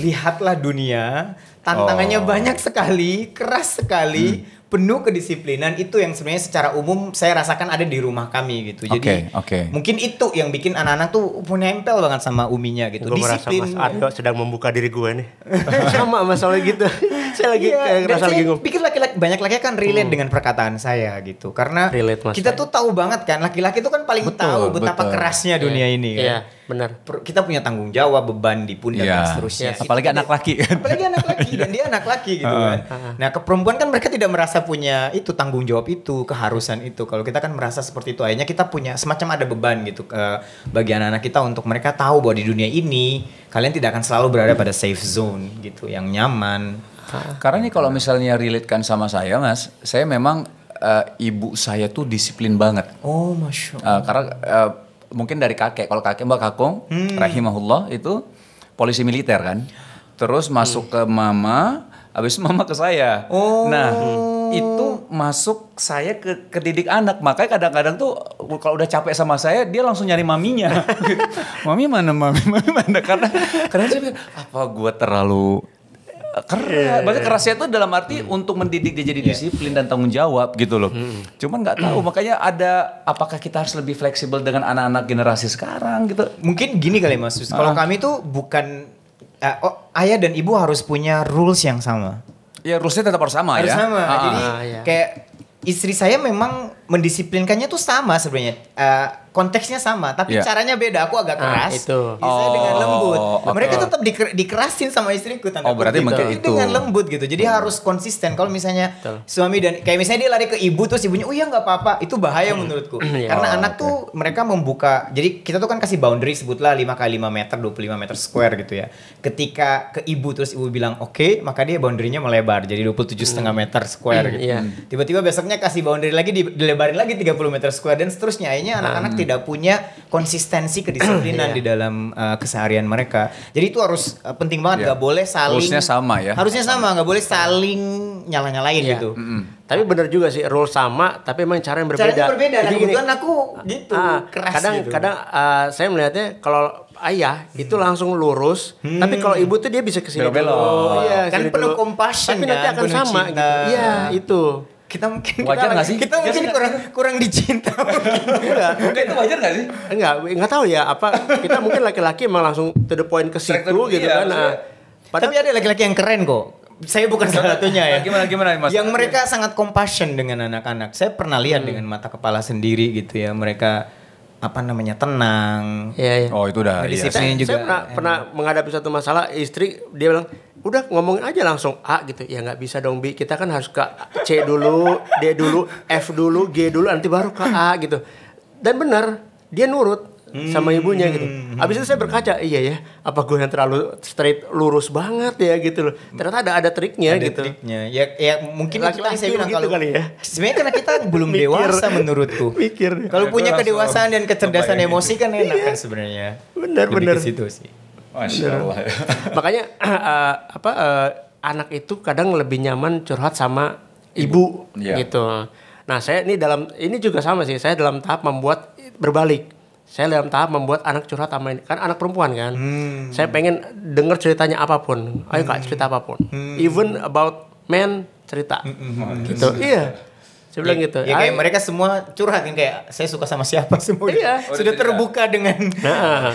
lihatlah dunia, tantangannya banyak sekali, keras sekali, penuh kedisiplinan. Itu yang sebenarnya secara umum saya rasakan ada di rumah kami gitu. Jadi mungkin itu yang bikin anak-anak tuh nempel banget sama uminya gitu. Gue disiplin. Mas Aryo sedang membuka diri gue nih. Sama masalah gitu. Saya lagi ngerasa lagi ngomong. Pikir laki-laki, banyak laki-laki kan relate dengan perkataan saya gitu. Karena kita tuh tahu banget kan, laki-laki tuh kan paling tahu betapa kerasnya dunia ini kan. Iya, benar. Kita punya tanggung jawab, beban di pundak dan seterusnya. Apalagi anak laki. Apalagi anak laki, dan dia anak laki gitu kan. Nah, ke perempuan kan mereka tidak merasa punya itu tanggung jawab itu, keharusan itu. Kalau kita kan merasa seperti itu, akhirnya kita punya semacam ada beban gitu bagi anak-anak kita untuk mereka tahu bahwa di dunia ini kalian tidak akan selalu berada pada safe zone gitu, yang nyaman. Karena nih kalau misalnya relatekan sama saya, Mas, saya memang ibu saya tuh disiplin banget. Oh, Masya Allah. Karena mungkin dari kakek. Kalau kakek Mbak Kakung, rahimahullah, itu polisi militer kan. Terus masuk ke mama, habis mama ke saya. Oh. Nah, itu masuk saya ke didik anak. Makanya kadang-kadang tuh kalau udah capek sama saya, dia langsung nyari maminya. mami mana? Karena saya pikir, apa gue terlalu keras? Maksudnya kerasnya itu dalam arti untuk mendidik dia jadi disiplin dan tanggung jawab gitu loh. Cuman nggak tahu, makanya ada apakah kita harus lebih fleksibel dengan anak-anak generasi sekarang gitu. Mungkin gini kali Mas Sus, kalau kami tuh bukan ayah dan ibu harus punya rules yang sama. Ya, rulesnya tetap harus sama. Harus ya. Sama. Jadi kayak istri saya memang mendisiplinkannya tuh sama sebenarnya. Konteksnya sama, tapi caranya beda. Aku agak keras. Itu. Saya dengan lembut. Mereka tetap dikerasin sama istriku. Oh, berarti gitu. Itu dengan lembut gitu. Jadi harus konsisten. Kalau misalnya suami dan kayak misalnya dia lari ke ibu terus ibunya, "Oh ya nggak apa-apa." Itu bahaya menurutku. Karena anak tuh mereka membuka. Jadi kita tuh kan kasih boundary, sebutlah 5x5 meter, 25 meter square gitu ya. Ketika ke ibu terus ibu bilang oke, maka dia boundary-nya melebar. Jadi 27,5 meter square gitu. Tiba-tiba besoknya kasih boundary lagi, dilebarin lagi 30 meter square dan seterusnya. Akhirnya anak-anak tidak punya konsistensi kedisiplinan di dalam keseharian mereka. Jadi itu harus penting banget, gak boleh saling. Harusnya sama ya. Harusnya sama, gak boleh saling nyala-nyalain gitu. Tapi bener juga sih, rule sama tapi emang cara yang berbeda. Caranya berbeda, jadi kebetulan aku gitu, keras kadang, gitu. Kadang saya melihatnya kalau ayah itu langsung lurus, tapi kalau ibu tuh dia bisa kesini dulu. Iya, kan penuh compassion, tapi nanti akan sama cinta. Gitu. Iya, itu. Kita mungkin wajar nggak sih? Kita mungkin kurang dicinta. Enggak, itu wajar nggak sih? Enggak tahu ya apa. Kita mungkin laki-laki emang langsung to the point ke situ gitu kan. Tapi ada laki-laki yang keren kok. Saya bukan salah satunya ya. Gimana Mas? Yang mereka sangat compassion dengan anak-anak. Saya pernah lihat dengan mata kepala sendiri gitu ya. Mereka apa namanya tenang. Iya. Oh itu udah. Saya pernah menghadapi satu masalah. Istri dia bilang, udah ngomongin aja langsung A gitu. Ya nggak bisa dong Bi, kita kan harus ke C dulu, D dulu, F dulu, G dulu, nanti baru ke A gitu. Dan benar, dia nurut sama ibunya gitu. Abis itu saya berkaca, iya ya, apa gue yang terlalu straight lurus banget ya gitu loh. Ternyata ada triknya ada gitu. Triknya. Ya mungkin laki-laki saya bilang gitu kali ya. Sebenarnya karena kita belum dewasa menurutku. Mikir. Kalau punya kedewasaan dan kecerdasan emosi kan enak kan sebenarnya. Benar. Di situ sih. Masya Allah. Makanya anak itu kadang lebih nyaman curhat sama ibu. Gitu. Nah saya ini juga sama sih. Saya dalam tahap membuat berbalik. Saya dalam tahap membuat anak curhat sama ini. Kan anak perempuan kan. Saya pengen dengar ceritanya apapun. Ayo Kak cerita apapun. Even about men cerita. Gitu. Iya. Saya bilang gitu. Ya kayak mereka semua curhat, kayak saya suka sama siapa semua. Iya. Sudah terbuka dengan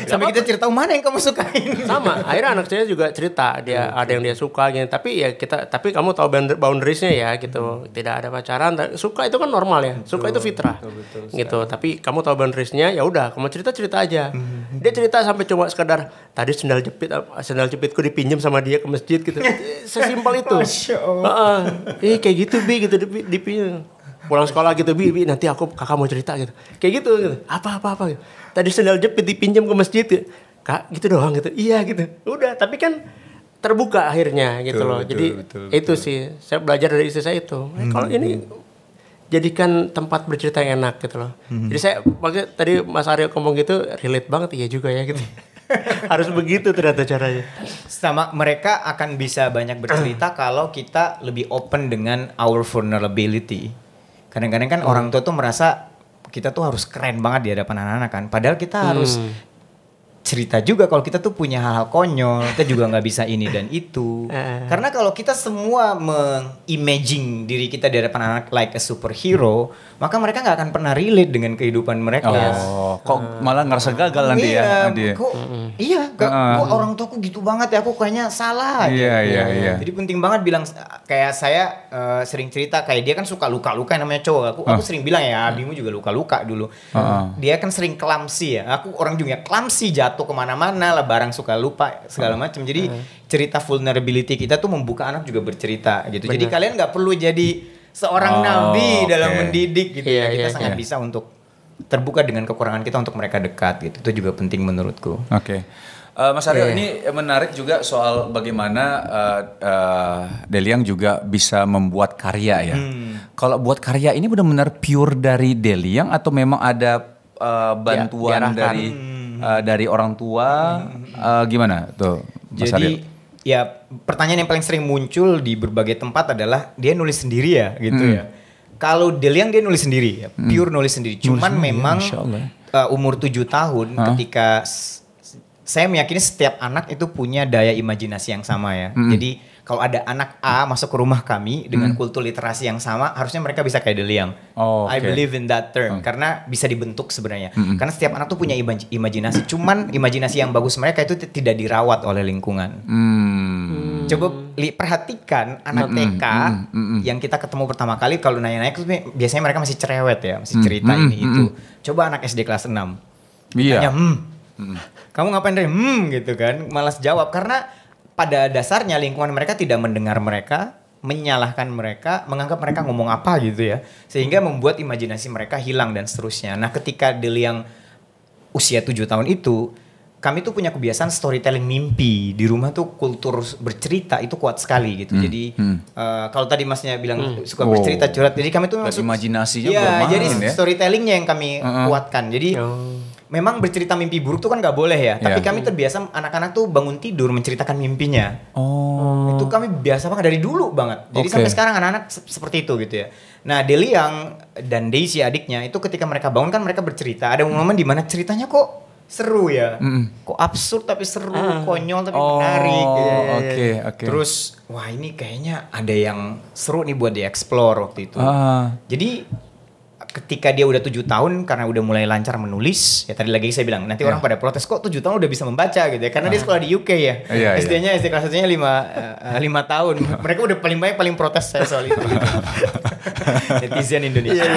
sampai kita cerita mana yang kamu sukain. Sama. Akhirnya anak saya juga cerita dia ada yang dia suka gitu. Tapi ya kita kamu tahu boundariesnya ya gitu. Tidak ada pacaran, suka itu kan normal ya. Suka itu fitrah. Betul, gitu. Tapi kamu tahu boundariesnya, ya udah kamu cerita-cerita aja. Dia cerita sampai cuma sekedar tadi sendal jepitku dipinjam sama dia ke masjid gitu. Sesimpel itu. Kayak gitu Bi gitu dipinjam. Pulang sekolah gitu, Bi, nanti kakak mau cerita gitu. Kayak gitu, gitu. Apa gitu. Tadi sendal jepit dipinjam ke masjid gitu. Kak, gitu doang gitu. Iya gitu. Udah, tapi kan terbuka akhirnya gitu loh. Jadi itu sih, saya belajar dari istri saya itu. Kalau ini jadikan tempat bercerita yang enak gitu loh. Jadi saya, makanya tadi Mas Ario ngomong gitu, relate banget ya juga ya gitu. Harus begitu ternyata caranya. Sama mereka akan bisa banyak bercerita kalau kita lebih open dengan our vulnerability. Kadang-kadang kan orang tua tuh merasa kita tuh harus keren banget di hadapan anak-anak kan. Padahal kita harus cerita juga kalau kita tuh punya hal-hal konyol. Kita juga gak bisa ini dan itu. Karena kalau kita semua meng-imaging diri kita di hadapan anak like a superhero, maka mereka gak akan pernah relate dengan kehidupan mereka. Kok malah ngerasa gagal nanti ya? Kok orang tuaku gitu banget ya, aku kayaknya salah. Jadi penting banget bilang, kayak saya sering cerita kayak dia kan suka luka-luka namanya cowok. Aku sering bilang ya abimu juga luka-luka dulu. Dia kan sering clumsy ya. Aku orang juga clumsy, jatuh kemana-mana lah, barang suka lupa segala macam. Jadi cerita vulnerability kita tuh membuka anak juga bercerita gitu. Bener. Jadi kalian nggak perlu jadi seorang nabi dalam mendidik gitu. Kita sangat bisa untuk terbuka dengan kekurangan kita untuk mereka dekat gitu. Itu juga penting menurutku. Mas Ario, ini menarik juga soal bagaimana Deliang juga bisa membuat karya ya. Kalau buat karya ini benar-benar pure dari Deliang atau memang ada bantuan dari orang tua? Gimana tuh Mas Ario? Jadi ya pertanyaan yang paling sering muncul di berbagai tempat adalah dia nulis sendiri ya gitu ya. Kalau Deliang dia nulis sendiri, pure nulis sendiri. Cuman memang umur 7 tahun ketika saya meyakini setiap anak itu punya daya imajinasi yang sama ya. Jadi kalau ada anak A masuk ke rumah kami dengan kultur literasi yang sama, harusnya mereka bisa kayak Deliang. I believe in that term. Karena bisa dibentuk sebenarnya. Karena setiap anak tuh punya imajinasi. Cuman imajinasi yang bagus mereka itu tidak dirawat oleh lingkungan. Coba perhatikan anak TK yang kita ketemu pertama kali kalau nanya-nanya biasanya mereka masih cerewet ya, masih cerita ini itu. Coba anak SD kelas 6. Iya. Kamu ngapain deh? Gitu kan. Malas jawab karena pada dasarnya lingkungan mereka tidak mendengar mereka, menyalahkan mereka, menganggap mereka ngomong apa gitu ya. Sehingga membuat imajinasi mereka hilang dan seterusnya. Nah, ketika Deliang usia 7 tahun itu, kami tuh punya kebiasaan storytelling mimpi. Di rumah tuh kultur bercerita itu kuat sekali gitu. Jadi kalau tadi masnya bilang suka bercerita curhat. Jadi kami tuh memang imajinasinya bermain ya. Jadi storytellingnya yang kami kuatkan. Jadi memang bercerita mimpi buruk tuh kan gak boleh ya. Tapi kami terbiasa anak-anak tuh bangun tidur menceritakan mimpinya. Itu kami biasa banget dari dulu banget. Jadi sampai sekarang anak-anak seperti itu gitu ya. Nah Deliang dan Deisi adiknya itu ketika mereka bangun kan mereka bercerita. Ada momen dimana ceritanya kok seru ya, kok absurd tapi seru, konyol tapi menarik. Terus wah ini kayaknya ada yang seru nih buat dieksplor waktu itu. Jadi ketika dia udah 7 tahun karena udah mulai lancar menulis, ya tadi lagi saya bilang nanti orang pada protes kok 7 tahun udah bisa membaca gitu ya, karena dia sekolah di UK ya, SD-nya SD kelas 1-nya 5 tahun, mereka udah paling protes saya soal itu. Netizen Indonesia.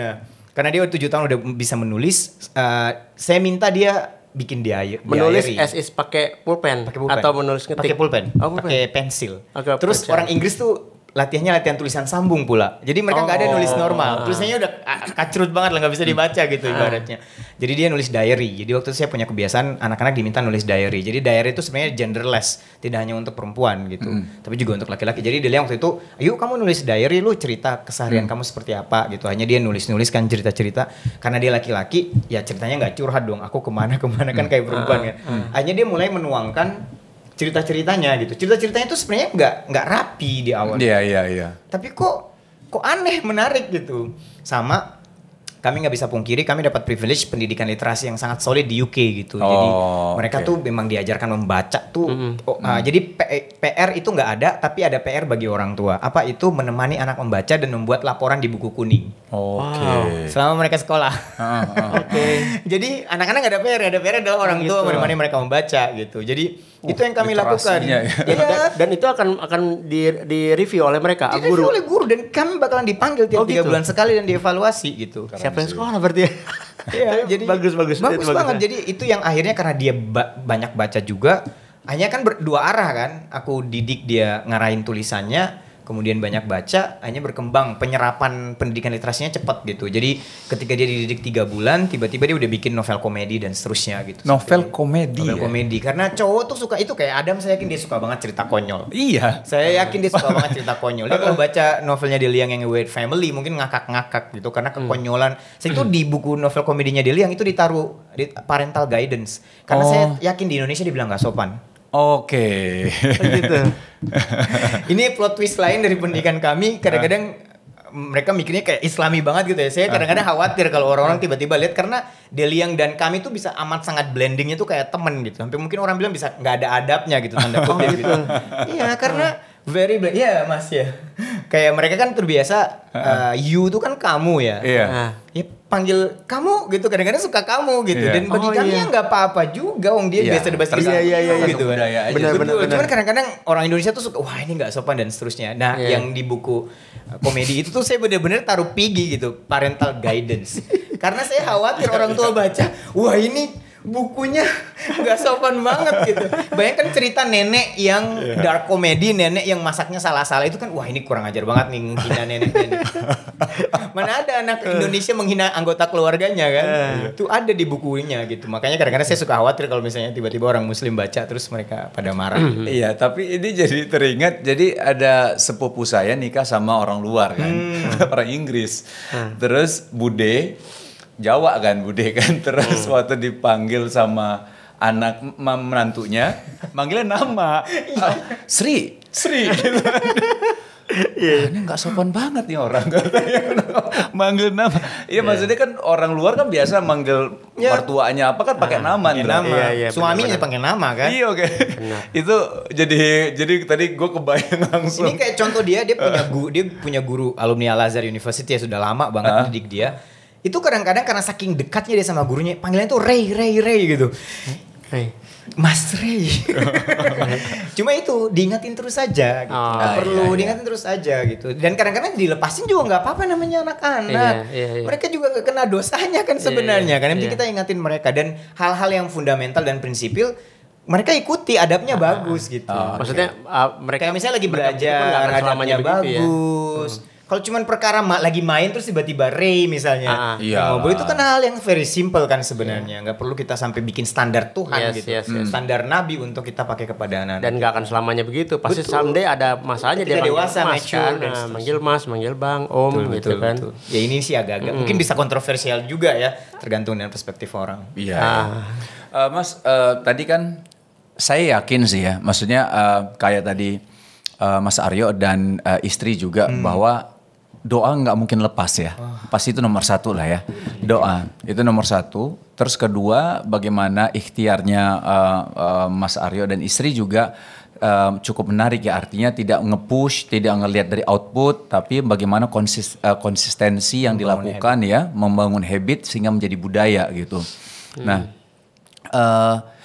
Nah. Karena dia 7 tahun udah bisa menulis, saya minta dia bikin diary. Menulis essay pakai pulpen atau menulis ngetik? Pakai pulpen, pakai pensil. Terus orang Inggris tuh latihannya latihan tulisan sambung pula. Jadi mereka nggak ada nulis normal. Tulisannya udah kacrut banget lah, nggak bisa dibaca gitu ibaratnya. Jadi dia nulis diary. Jadi waktu itu saya punya kebiasaan anak-anak diminta nulis diary. Jadi diary itu sebenarnya genderless, tidak hanya untuk perempuan gitu, tapi juga untuk laki-laki. Jadi Deliang waktu itu, ayo kamu nulis diary, lu cerita keseharian kamu seperti apa gitu. Hanya dia nulis-nulis kan cerita-cerita. Karena dia laki-laki, ya ceritanya nggak curhat dong. Aku kemana-kemana kan kayak perempuan kan. Hanya dia mulai menuangkan cerita-ceritanya gitu. Cerita-ceritanya itu sebenarnya nggak rapi di awal. Tapi kok aneh menarik gitu. Sama kami nggak bisa pungkiri kami dapat privilege pendidikan literasi yang sangat solid di UK gitu. Jadi mereka tuh memang diajarkan membaca tuh. Jadi PR itu nggak ada, tapi ada PR bagi orang tua. Apa itu? Menemani anak membaca dan membuat laporan di buku kuning. Selama mereka sekolah. Jadi anak-anak nggak ada PR, ada PR adalah orang tua menemani mereka membaca gitu. Jadi itu yang kami lakukan ya. Dan itu akan di-review oleh mereka, guru. Oleh guru, dan kami bakalan dipanggil tiap 3 bulan sekali dan dievaluasi gitu. Siapa yang sekolah berarti ya? Jadi bagus banget. Jadi itu yang akhirnya karena dia banyak baca juga, hanya kan berdua arah kan. Aku didik dia ngarahin tulisannya, kemudian banyak baca, hanya berkembang penyerapan pendidikan literasinya cepat gitu. Jadi ketika dia dididik 3 bulan, tiba-tiba dia udah bikin novel komedi dan seterusnya gitu. Novel komedi karena cowok tuh suka itu. Kayak Adam, saya yakin dia suka banget cerita konyol. Iya, saya yakin dia suka banget cerita konyol. Dia kalau baca novelnya Deliang yang Weird Family mungkin ngakak-ngakak gitu karena kekonyolan. Saya itu di buku novel komedinya Deliang itu ditaruh di parental guidance karena saya yakin di Indonesia dibilang gak sopan. Gitu. Ini plot twist lain dari pendidikan kami. Kadang-kadang mereka mikirnya kayak Islami banget gitu ya. Saya kadang-kadang khawatir kalau orang-orang tiba-tiba lihat, karena Deliang dan kami tuh bisa amat sangat blendingnya tuh kayak temen gitu. Sampai mungkin orang bilang bisa nggak ada adabnya gitu, tanda kutip gitu. Iya, karena very blend. Iya mas ya. Kayak mereka kan terbiasa you tuh kan kamu ya. Iya. Ya panggil kamu gitu, kadang-kadang suka kamu gitu. Dan bagi kami ya nggak apa-apa juga, wong dia biasa bahasa Inggris gitu kan. Benar. Cuman kadang-kadang orang Indonesia tuh suka, wah ini nggak sopan dan seterusnya. Nah yang di buku komedi itu tuh saya benar-benar taruh PG gitu, parental guidance. Karena saya khawatir orang tua baca, wah ini bukunya gak sopan banget gitu. Banyak kan cerita nenek yang dark comedy, nenek yang masaknya salah-salah itu kan, wah ini kurang ajar banget nih menghina neneknya nih. Mana ada anak Indonesia menghina anggota keluarganya kan. Itu ada di bukunya gitu. Makanya kadang-kadang saya suka khawatir kalau misalnya tiba-tiba orang muslim baca terus mereka pada marah. Iya, tapi ini jadi teringat. Jadi ada sepupu saya nikah sama orang luar kan, orang Inggris. Terus Bude Jawa kan, Bude kan. Terus waktu dipanggil sama anak menantunya, manggilnya nama Sri gitu. Ini gak sopan banget nih orang katanya. Manggil nama. Iya maksudnya kan orang luar kan biasa manggil mertuanya apa kan pakai nama, suaminya pakai nama kan. Iya oke. Itu jadi tadi gue kebayang langsung. Ini kayak contoh dia punya guru alumni Al-Azhar University ya, sudah lama banget didik dia. Itu kadang-kadang karena saking dekatnya dia sama gurunya, panggilannya tuh Ray gitu. Mas Ray. Cuma itu diingatin terus aja gitu. Diingatin terus aja gitu. Dan kadang-kadang dilepasin juga gak apa-apa, namanya anak-anak. Mereka juga gak kena dosanya kan sebenarnya. Karena nanti kita ingatin mereka. Dan hal-hal yang fundamental dan prinsipil mereka ikuti, adabnya bagus gitu. Maksudnya mereka kayak misalnya lagi belajar, adabnya bagus. Kalau cuman perkara lagi main terus tiba-tiba Ray misalnya ngobrol, itu kan hal yang very simple kan sebenarnya. Nggak perlu kita sampai bikin standar Tuhan gitu, standar Nabi untuk kita pakai kepada anak. Dan nggak akan selamanya begitu. Pasti someday ada masalahnya dia dewasa, manggil mas, manggil bang, om gitu kan. Ya ini sih agak-agak mungkin bisa kontroversial juga ya, tergantung dari perspektif orang. Mas tadi kan saya yakin sih ya, maksudnya kayak tadi Mas Ario dan istri juga bahwa doa nggak mungkin lepas ya, pasti itu nomor satu lah ya, doa itu nomor satu. Terus kedua, bagaimana ikhtiarnya Mas Ario dan istri juga cukup menarik ya, artinya tidak nge-push, tidak ngelihat dari output, tapi bagaimana konsistensi yang dilakukan ya, membangun habit sehingga menjadi budaya gitu. Nah,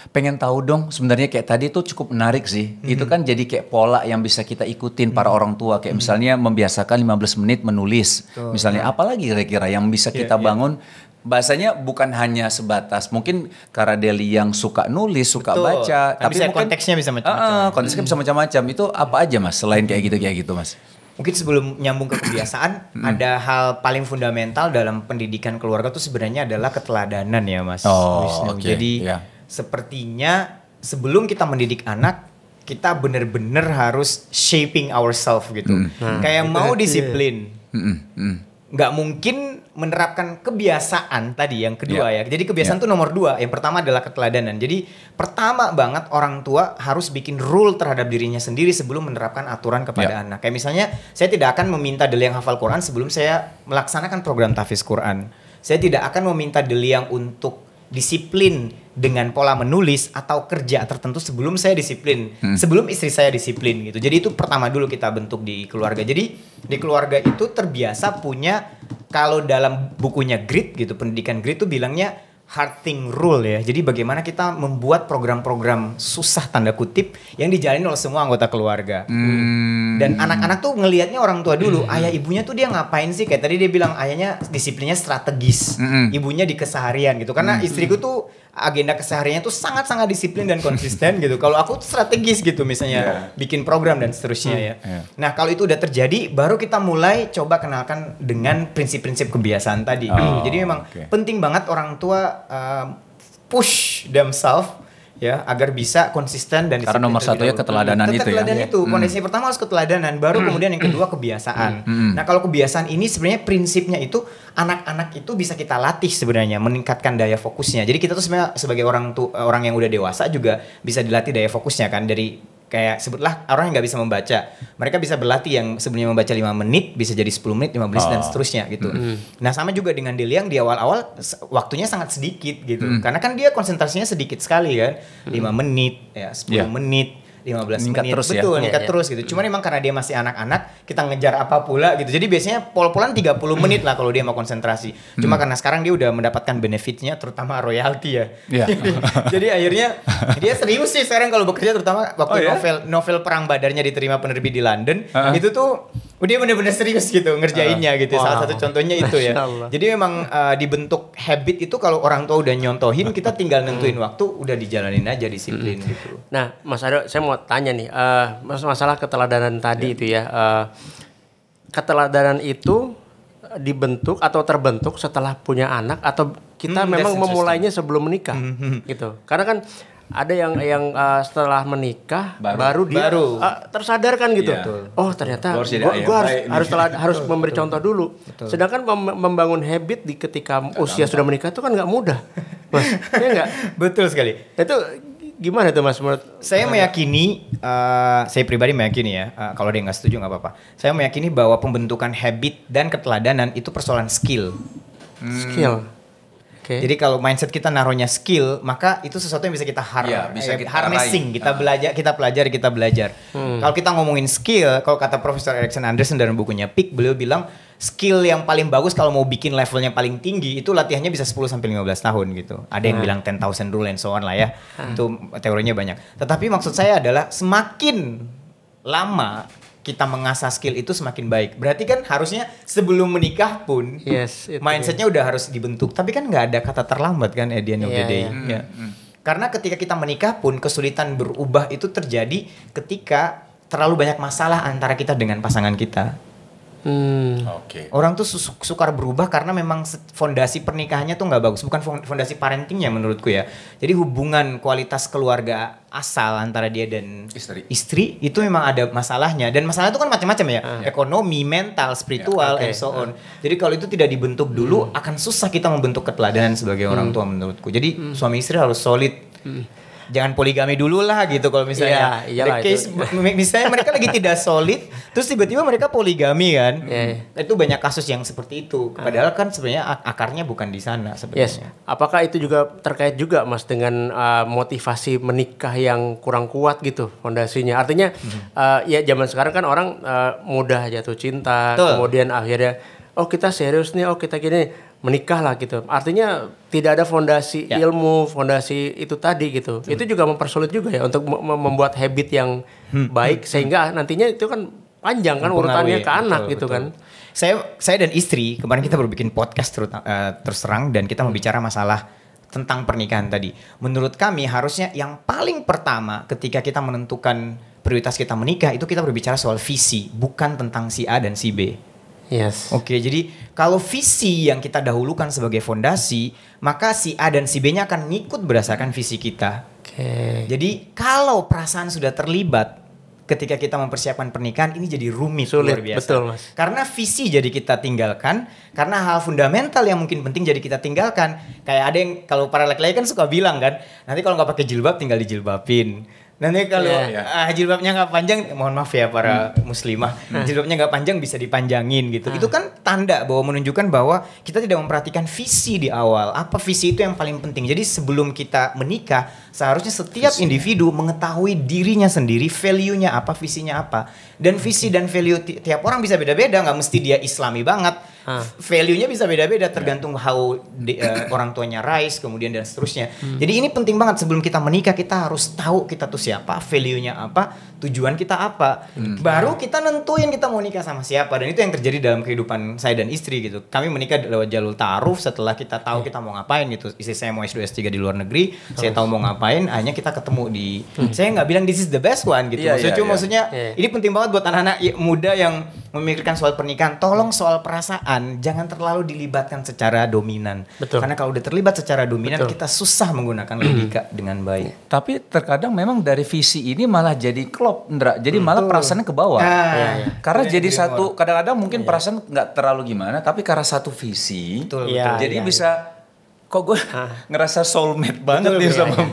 pengen tahu dong sebenarnya, kayak tadi itu cukup menarik sih. Itu kan jadi kayak pola yang bisa kita ikutin para orang tua. Kayak misalnya membiasakan 15 menit menulis. Misalnya apalagi kira-kira yang bisa kita bangun. Bahasanya bukan hanya sebatas mungkin karena Deliang suka nulis, suka baca. Tapi bisa, mungkin konteksnya bisa macam-macam. Konteksnya bisa macam-macam. Itu apa aja mas selain kayak gitu mas? Mungkin sebelum nyambung ke kebiasaan, ada hal paling fundamental dalam pendidikan keluarga tuh sebenarnya adalah keteladanan ya mas. Jadi sepertinya sebelum kita mendidik anak, kita bener-bener harus shaping ourselves gitu. Kayak mau disiplin, nggak mungkin menerapkan kebiasaan tadi yang kedua ya. Jadi kebiasaan itu nomor 2. Yang pertama adalah keteladanan. Jadi pertama banget orang tua harus bikin rule terhadap dirinya sendiri sebelum menerapkan aturan kepada anak. Kayak misalnya saya tidak akan meminta Deliang hafal Quran sebelum saya melaksanakan program tahfiz Quran. Saya tidak akan meminta Deliang untuk disiplin dengan pola menulis atau kerja tertentu sebelum saya disiplin, sebelum istri saya disiplin gitu. Jadi itu pertama dulu kita bentuk di keluarga. Jadi di keluarga itu terbiasa punya, kalau dalam bukunya grid gitu, pendidikan grid itu bilangnya hard thing rule ya. Jadi bagaimana kita membuat program-program susah tanda kutip yang dijalani oleh semua anggota keluarga. Dan anak-anak tuh ngelihatnya orang tua dulu, ayah ibunya tuh dia ngapain sih? Kayak tadi dia bilang ayahnya disiplinnya strategis, ibunya di keseharian gitu. Karena istriku tuh agenda kesehariannya tuh sangat-sangat disiplin dan konsisten gitu. Kalau aku tuh strategis gitu misalnya, bikin program dan seterusnya ya. Nah kalau itu udah terjadi, baru kita mulai coba kenalkan dengan prinsip-prinsip kebiasaan tadi. Jadi memang penting banget orang tua push themselves ya agar bisa konsisten dan karena nomor satunya keteladanan itu ya. Keteladanan itu kondisinya pertama harus keteladanan, baru kemudian yang kedua kebiasaan. Nah kalau kebiasaan ini sebenarnya prinsipnya itu anak-anak itu bisa kita latih sebenarnya, meningkatkan daya fokusnya. Jadi kita tuh sebenarnya sebagai orang yang udah dewasa juga bisa dilatih daya fokusnya kan, dari kayak sebutlah orang yang gak bisa membaca, mereka bisa berlatih yang sebelumnya membaca 5 menit bisa jadi 10 menit, 15 dan seterusnya gitu. Nah sama juga dengan Deliang, di awal-awal waktunya sangat sedikit gitu, karena kan dia konsentrasinya sedikit sekali kan, 5 menit ya, 10 menit, 15 menit terus, betul ya? Terus gitu. Cuman emang karena dia masih anak-anak, kita ngejar apa pula gitu. Jadi biasanya pol-polan 30 menit lah kalau dia mau konsentrasi. Cuma karena sekarang dia udah mendapatkan benefitnya, terutama royalti ya. Jadi akhirnya dia serius sih sekarang kalau bekerja, terutama waktu novel Perang Badarnya diterima penerbit di London. Itu tuh dia bener-bener serius gitu ngerjainnya gitu. Salah satu contohnya itu ya. Jadi memang dibentuk habit itu, kalau orang tua udah nyontohin, kita tinggal nentuin waktu, udah dijalanin aja, disiplin gitu. Nah Mas Ario, saya mau tanya nih, masalah keteladanan tadi itu ya, keteladanan itu dibentuk atau terbentuk setelah punya anak, atau kita memang memulainya sebelum menikah gitu? Karena kan ada yang setelah menikah baru dia tersadarkan gitu. Oh ternyata gue harus memberi contoh dulu. Sedangkan membangun habit di ketika usia sudah menikah itu kan nggak mudah, Mas. Ya nggak? Betul sekali. Itu gimana tuh Mas? Menurut saya meyakini, saya pribadi meyakini ya, kalau dia nggak setuju nggak apa-apa, saya meyakini bahwa pembentukan habit dan keteladanan itu persoalan skill. Jadi kalau mindset kita naruhnya skill, maka itu sesuatu yang bisa kita harnessing, kita pelajari. Kalau kita ngomongin skill, kalau kata Profesor Ericson Anderson dalam bukunya Peak, beliau bilang skill yang paling bagus kalau mau bikin levelnya paling tinggi itu latihannya bisa 10-15 tahun gitu. Ada yang bilang 10,000 rule and so on lah ya. Itu teorinya banyak. Tetapi maksud saya adalah semakin lama kita mengasah skill itu semakin baik. Berarti kan harusnya sebelum menikah pun mindsetnya udah harus dibentuk. Tapi kan gak ada kata terlambat kan at the end of the day. Karena ketika kita menikah pun kesulitan berubah itu terjadi ketika terlalu banyak masalah antara kita dengan pasangan kita. Orang tuh sukar berubah karena memang fondasi pernikahannya tuh nggak bagus, bukan fondasi parentingnya menurutku ya. Jadi hubungan kualitas keluarga asal antara dia dan istri itu memang ada masalahnya, dan masalah itu kan macam-macam ya, ekonomi, mental, spiritual, and so on. Jadi kalau itu tidak dibentuk dulu, akan susah kita membentuk keteladanan sebagai orang tua menurutku. Jadi suami istri harus solid. Jangan poligami dulu lah gitu kalau misalnya. Misalnya mereka lagi tidak solid, terus tiba-tiba mereka poligami kan. Itu banyak kasus yang seperti itu. Padahal kan sebenarnya akarnya bukan di sana sebenarnya. Apakah itu juga terkait juga Mas dengan motivasi menikah yang kurang kuat gitu fondasinya? Artinya ya zaman sekarang kan orang mudah jatuh cinta, kemudian akhirnya oh kita serius nih, oh kita gini, menikah lah gitu. Artinya tidak ada fondasi ilmu, fondasi itu tadi gitu. Itu juga mempersulit juga ya untuk membuat habit yang baik, sehingga nantinya itu kan panjang kan urutannya ke anak gitu kan. Saya dan istri kemarin kita berbikin podcast terus terang, dan kita membicara masalah tentang pernikahan tadi. Menurut kami harusnya yang paling pertama ketika kita menentukan prioritas kita menikah itu kita berbicara soal visi, bukan tentang si A dan si B. Oke, jadi kalau visi yang kita dahulukan sebagai fondasi, maka si A dan si B-nya akan ngikut berdasarkan visi kita. Jadi kalau perasaan sudah terlibat ketika kita mempersiapkan pernikahan, ini jadi rumit, luar biasa. Mas. Karena visi jadi kita tinggalkan, karena hal fundamental yang mungkin penting jadi kita tinggalkan. Kayak ada yang kalau para laki-laki kan suka bilang kan, nanti kalau nggak pakai jilbab tinggal dijilbabin. Nanti kalau jilbabnya nggak panjang, mohon maaf ya para muslimah, jilbabnya nggak panjang bisa dipanjangin gitu. Itu kan tanda bahwa menunjukkan bahwa kita tidak memperhatikan visi di awal. Apa visi itu yang paling penting. Jadi sebelum kita menikah, seharusnya setiap individu mengetahui dirinya sendiri, value-nya apa, visinya apa. Dan visi dan value tiap orang bisa beda-beda, nggak mesti dia Islami banget. Value-nya bisa beda-beda tergantung how orang tuanya raise kemudian dan seterusnya. Jadi ini penting banget sebelum kita menikah kita harus tahu kita tuh siapa, value-nya apa, tujuan kita apa. Baru kita nentuin kita mau nikah sama siapa dan itu yang terjadi dalam kehidupan saya dan istri gitu. Kami menikah lewat jalur ta'aruf setelah kita tahu kita mau ngapain gitu. Istri saya mau S2 S3 di luar negeri, saya tahu mau ngapain, akhirnya kita ketemu di saya nggak bilang this is the best one gitu. Maksudnya ini penting banget buat anak-anak muda yang memikirkan soal pernikahan, tolong soal perasaan jangan terlalu dilibatkan secara dominan. Betul. Karena kalau udah terlibat secara dominan kita susah menggunakan logika dengan baik. Tapi terkadang memang dari visi ini malah jadi klop, Ndra. Jadi malah perasaannya ke bawah. Karena jadi satu kadang-kadang mungkin perasaan nggak terlalu gimana, tapi karena satu visi. Jadi bisa kok gue ngerasa soulmate banget nih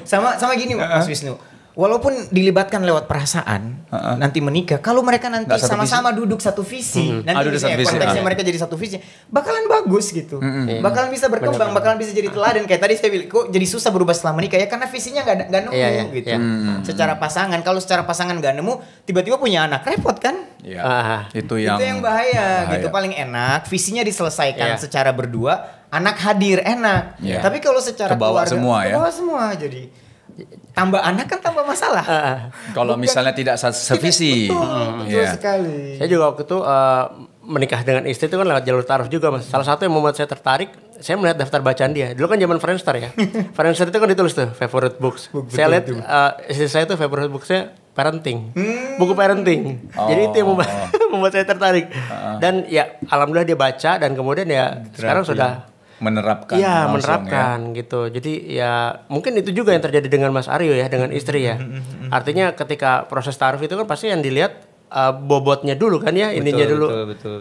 sama gini Mas Wisnu. Walaupun dilibatkan lewat perasaan, nanti menikah, kalau mereka nanti sama-sama duduk satu visi, nanti konteksnya mereka jadi satu visi, bakalan bagus gitu, bakalan bisa berkembang, bakalan bisa jadi teladan. Kayak tadi saya bilang, kok jadi susah berubah setelah menikah ya karena visinya nggak nemu gitu. Secara pasangan, kalau secara pasangan nggak nemu, tiba-tiba punya anak repot kan? Itu yang bahaya gitu. Paling enak visinya diselesaikan secara berdua, anak hadir enak. Tapi kalau secara keluarga, kebawa semua jadi. Tambah anak kan tambah masalah. Kalau misalnya tidak sevisi. Betul sekali. Saya juga waktu itu menikah dengan istri itu kan lewat jalur ta'aruf juga Mas. Salah satu yang membuat saya tertarik, saya melihat daftar bacaan dia. Dulu kan zaman Friendster ya. Friendster itu kan ditulis tuh favorite books. Saya lihat istri saya tuh favorite booksnya parenting, buku parenting. Jadi itu yang membuat saya tertarik. Dan ya alhamdulillah dia baca dan kemudian ya sekarang sudah menerapkan gitu. Jadi ya mungkin itu juga yang terjadi dengan Mas Ario ya, dengan istri ya. Artinya ketika proses ta'aruf itu kan pasti yang dilihat bobotnya dulu kan ya, ininya dulu. Betul.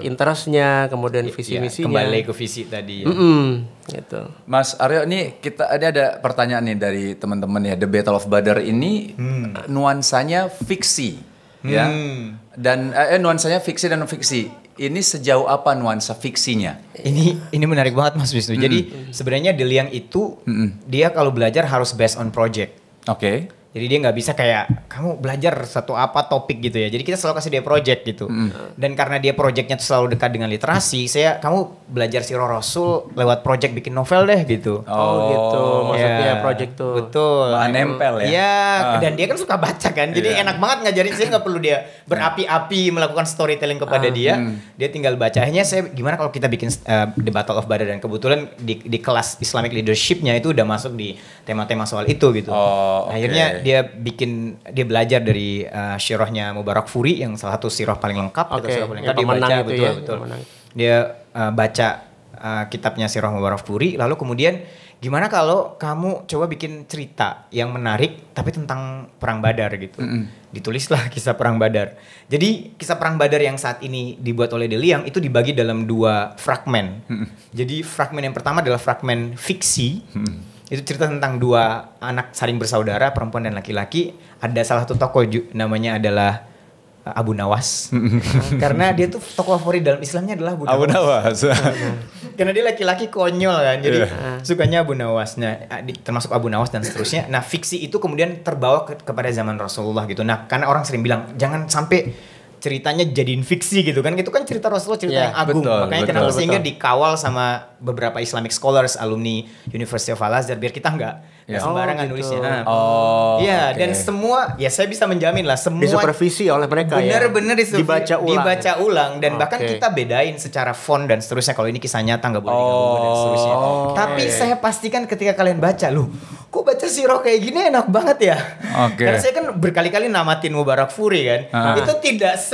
Interestnya, kemudian visi misinya. Kembali ke visi tadi ya. Gitu. Mas Ario ini ada pertanyaan nih dari teman-teman ya, The Battle of Badar ini nuansanya fiksi ya. Dan nuansanya fiksi dan non-fiksi. Ini sejauh apa nuansa fiksinya? Ini menarik banget Mas Wisnu. Jadi sebenarnya Deliang itu dia kalau belajar harus based on project. Jadi dia nggak bisa kayak kamu belajar satu apa topik gitu ya. Jadi kita selalu kasih dia project gitu. Dan karena dia projectnya selalu dekat dengan literasi, kamu belajar Siroh Rasul lewat project bikin novel deh gitu. Gitu. Maksudnya project tuh. Betul. Bahan nempel ya. Dan dia kan suka baca kan. Jadi enak banget ngajarin saya, nggak perlu dia berapi-api melakukan storytelling kepada dia. Dia tinggal baca. Akhirnya saya gimana kalau kita bikin The Battle of Badar, dan kebetulan di kelas Islamic leadership-nya itu udah masuk di tema-tema soal itu gitu. Akhirnya dia belajar dari syirohnya Mubarakpuri yang salah satu syiroh paling lengkap. Dia baca itu betul. Dia baca kitabnya Syiroh Mubarakpuri, lalu kemudian gimana kalau kamu coba bikin cerita yang menarik tapi tentang Perang Badar gitu. Ditulislah kisah Perang Badar. Jadi kisah Perang Badar yang saat ini dibuat oleh Deliang itu dibagi dalam dua fragmen. Jadi fragmen yang pertama adalah fragmen fiksi. Itu cerita tentang dua anak saling bersaudara, perempuan dan laki-laki. Ada salah satu tokoh namanya adalah Abu Nawas. Karena dia tuh tokoh favorit dalam Islamnya adalah Abu Nawas. Karena dia laki-laki konyol kan. Jadi sukanya Abu Nawas. Nah, termasuk Abu Nawas dan seterusnya. Nah, fiksi itu kemudian terbawa kepada zaman Rasulullah gitu. Nah, karena orang sering bilang jangan sampai ceritanya jadiin fiksi gitu kan. Itu kan cerita Rasulullah, cerita yang agung. Makanya sehingga dikawal sama beberapa Islamic scholars, alumni University of Al-Azhar, biar kita nggak sembarangan nulisnya. Dan semua, ya saya bisa menjamin lah semua disupervisi oleh mereka ya. Bener-bener dibaca ulang. Dan bahkan kita bedain secara font dan seterusnya. Kalau ini kisah nyata nggak boleh digabung dan seterusnya. Tapi saya pastikan ketika kalian baca, loh kok baca Siroh kayak gini enak banget ya. Karena saya kan berkali-kali namatin Mubarakpuri kan. Itu tidak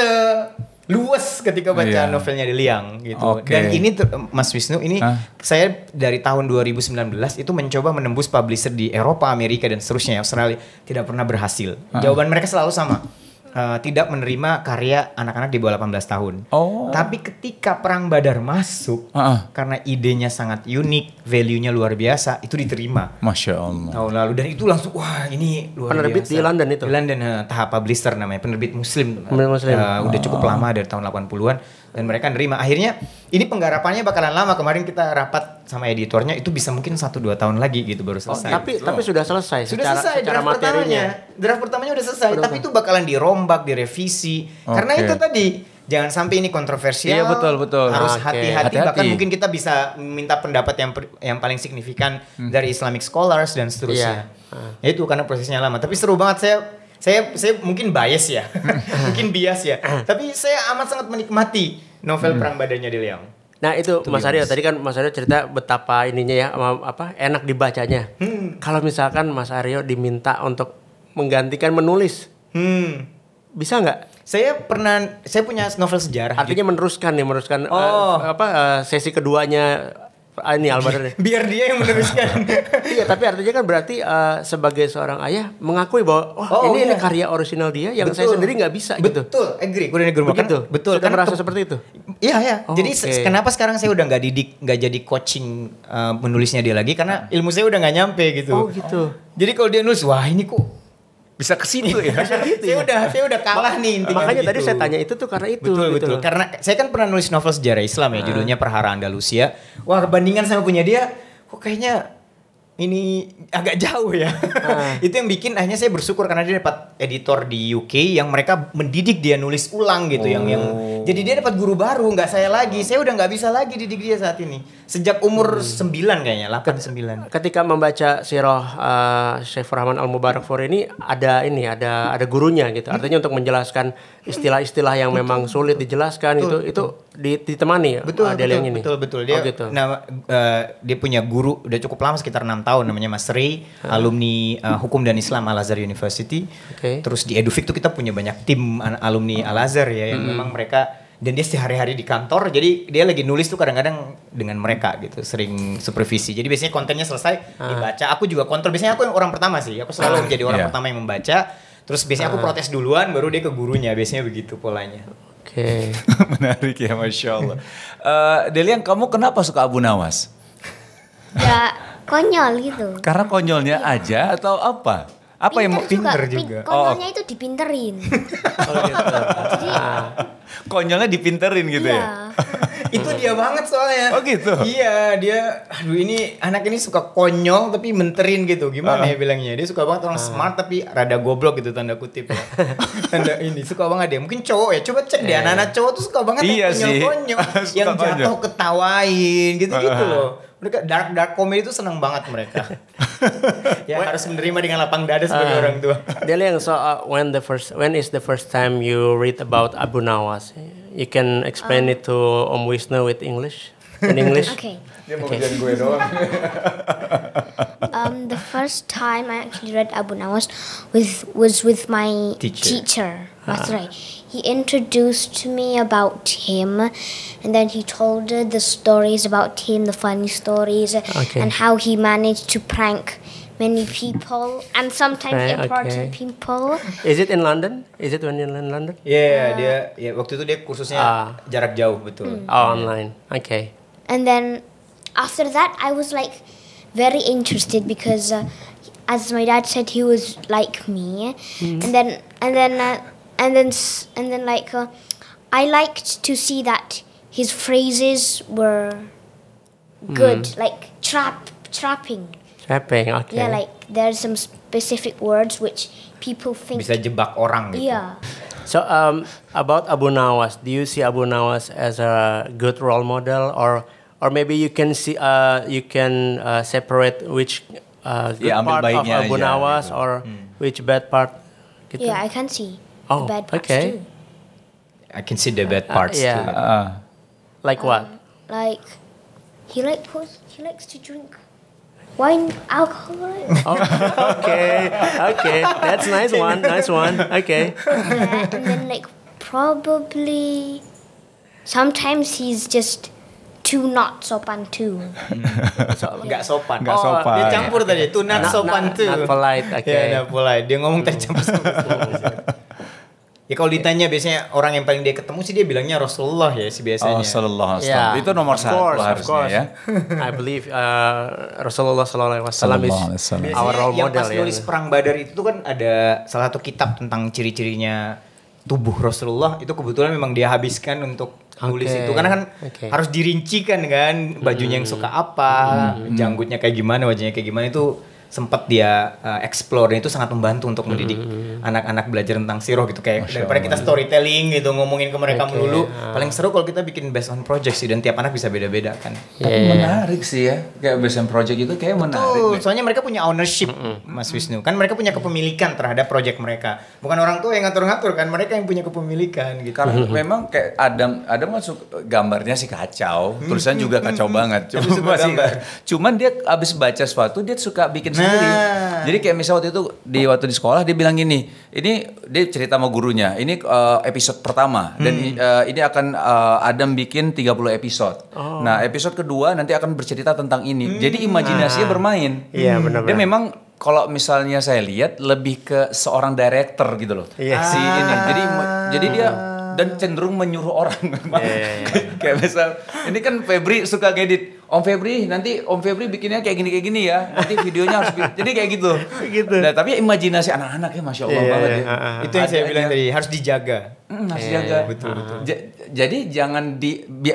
luas ketika baca novelnya Deliang gitu. Dan ini Mas Wisnu ini saya dari tahun 2019 itu mencoba menembus publisher di Eropa, Amerika dan seterusnya, Australia, tidak pernah berhasil. Jawaban mereka selalu sama. tidak menerima karya anak-anak di bawah 18 tahun. Oh. Tapi ketika Perang Badar masuk, karena idenya sangat unik, value-nya luar biasa, itu diterima. Masya Allah. Tahun lalu, dan itu langsung wah ini luar penerbit biasa. Penerbit di London itu? Di London, tahap publisher namanya, penerbit Muslim. Penerbit Muslim. Udah cukup lama dari tahun 80-an. Dan mereka nerima. Akhirnya ini penggarapannya bakalan lama. Kemarin kita rapat sama editornya, itu bisa mungkin 1-2 tahun lagi gitu baru selesai. Tapi sudah selesai. Sudah selesai secara draft materinya. Pertamanya. Draft pertamanya udah selesai. Udah, tapi itu bakalan dirombak, direvisi. Okay. Karena itu tadi, jangan sampai ini kontroversial. Iya, betul, betul. Harus hati-hati. Bahkan mungkin kita bisa minta pendapat yang paling signifikan dari Islamic scholars dan seterusnya. Yeah. Itu karena prosesnya lama. Tapi seru banget. Saya mungkin bias ya, mungkin bias ya. Tapi saya amat sangat menikmati novel Perang Badarnya Deliang. Nah itu Mas Ario, tadi kan Mas Ario cerita betapa ininya ya, apa enak dibacanya. Kalau misalkan Mas Ario diminta untuk menggantikan menulis, bisa nggak? Saya punya novel sejarah. Artinya gitu. meneruskan sesi keduanya. Ini Al-Badar biar dia yang meneruskan. Iya, tapi artinya kan berarti sebagai seorang ayah mengakui bahwa ini karya orisinal dia yang saya sendiri nggak bisa. Betul, agree. Betul, kan merasa seperti itu. Iya, ya. Jadi kenapa sekarang saya udah nggak jadi coaching menulisnya dia lagi, karena ilmu saya udah nggak nyampe gitu. Oh gitu. Jadi kalau dia nulis, wah ini kok bisa ke situ ya. Saya udah kalah nih intinya. Makanya tadi saya tanya itu tuh karena itu. Betul. Karena saya kan pernah nulis novel sejarah Islam ya, judulnya Perhara Andalusia. Wah, perbandingan sama punya dia kok kayaknya ini agak jauh ya. Itu yang bikin akhirnya saya bersyukur karena dia dapat editor di UK yang mereka mendidik dia nulis ulang gitu. Yang jadi dia dapat guru baru, nggak saya lagi. Saya udah nggak bisa lagi didik dia saat ini. Sejak umur 9 kayaknya, 8-9. Ketika membaca Siroh Syaifur Rahman Al-Mubarakpuri ini ada gurunya gitu. Artinya untuk menjelaskan istilah-istilah yang memang sulit dijelaskan itu ditemani Deliang ini. Betul. Dia, nah, dia punya guru udah cukup lama, sekitar 6 tahun, namanya Masri, alumni Hukum dan Islam Al-Azhar University. Terus di Eduvik tuh kita punya banyak tim alumni Al-Azhar ya, yang memang mereka. Dan dia sehari-hari di kantor, jadi dia lagi nulis tuh kadang-kadang dengan mereka gitu, sering supervisi. Jadi biasanya kontennya selesai dibaca. Aku juga kontrol, biasanya aku yang orang pertama sih. Aku selalu menjadi orang pertama yang membaca. Terus biasanya aku protes duluan, baru dia ke gurunya. Biasanya begitu polanya. Oke. Menarik ya, Masya Allah. Deliang, kamu kenapa suka Abu Nawas? Ya konyol gitu. Karena konyolnya aja atau apa? Apa yang pinter juga? Konyolnya itu dipinterin. Jadi konyolnya dipinterin gitu ya? Itu dia banget soalnya. Oh gitu? Iya, dia aduh ini anak ini suka konyol tapi menterin gitu. Gimana ya bilangnya? Dia suka banget orang smart tapi rada goblok gitu, tanda kutip ya. Tanda ini suka banget dia. Mungkin cowok ya, coba cek deh anak-anak cowok tuh suka banget konyol-konyol. Yang jatuh ketawain gitu-gitu loh. Mereka dark comedy itu seneng banget mereka. Ya harus menerima dengan lapang dada sebagai orang tua. Deliang, so when is the first time you read about Abu Nawas? You can explain it to Om Wisnu with English. In English. Okay. Dia mau kerjain gue doang. The first time I actually read Abu Nawas was with my teacher. Masri. He introduced to me about him, and then he told the stories about him, the funny stories, and how he managed to prank many people and sometimes important people. Is it in London? Is it when you're in London? Yeah, dia waktu itu dia kursusnya jarak jauh betul. Online. Okay. And then after that I was like very interested because as my dad said he was like me. And then I liked to see that his phrases were good, like trapping. Trapping, okay. Yeah, like there's some specific words which people think. Bisa jebak orang gitu. Yeah. So about Abu Nawas, do you see Abu Nawas as a good role model, or maybe you can see separate which good part of Abu Nawas or which bad part? Gitu. Yeah, I can see the bad parts too. I can see the bad parts too. Like what? Like he likes to drink. Wine, alcohol. Oh, okay, that's nice one. Okay. Yeah, and then like probably sometimes he's just too not sopan too. Nggak sopan. Dia campur tadi, too not sopan too. Not polite, okay. Yeah, not polite. Dia ngomong tercampur. Ya kalau ditanya biasanya orang yang paling dia ketemu sih dia bilangnya Rasulullah ya si biasanya. Oh, Rasulullah. Yeah. Itu nomor satu harusnya ya. I believe Rasulullah sallallahu alaihi wasallam is our role model ya. Yang nulis Perang Badar itu kan ada salah satu kitab tentang ciri-cirinya tubuh Rasulullah itu kebetulan memang dia habiskan untuk nulis itu karena kan harus dirincikan kan bajunya yang suka apa, janggutnya kayak gimana, wajahnya kayak gimana itu sempat dia explore dan itu sangat membantu untuk mendidik anak-anak belajar tentang siroh gitu kayak daripada kita storytelling gitu ngomongin ke mereka melulu paling seru kalau kita bikin based on project sih dan tiap anak bisa beda-beda kan tapi menarik sih ya kayak based on project itu kayak menarik soalnya mereka punya ownership Mas Wisnu kan mereka punya kepemilikan terhadap project mereka bukan orang tua yang ngatur-ngatur kan mereka yang punya kepemilikan gitu karena memang kayak Adam masuk gambarnya sih kacau tulisan juga kacau banget cuman dia abis baca sesuatu dia suka bikin sendiri. Jadi kayak misal waktu itu waktu di sekolah dia bilang gini, ini dia cerita sama gurunya, ini episode pertama dan ini akan Adam bikin 30 episode. Oh. Nah, episode kedua nanti akan bercerita tentang ini. Jadi imajinasinya bermain. Iya, benar-benar. Dia memang kalau misalnya saya lihat lebih ke seorang director gitu loh. Yes. Si ini. Jadi dia dan cenderung menyuruh orang memang. Kayak misal ini kan Febri suka ngedit. Om Febri nanti Om Febri bikinnya kayak gini ya. Nanti videonya harus jadi kayak gitu. Nah, tapi imajinasi anak-anak ya Masya Allah banget ya. Itu yang saya bilang tadi harus dijaga. Harus dijaga. Betul, betul. Jadi jangan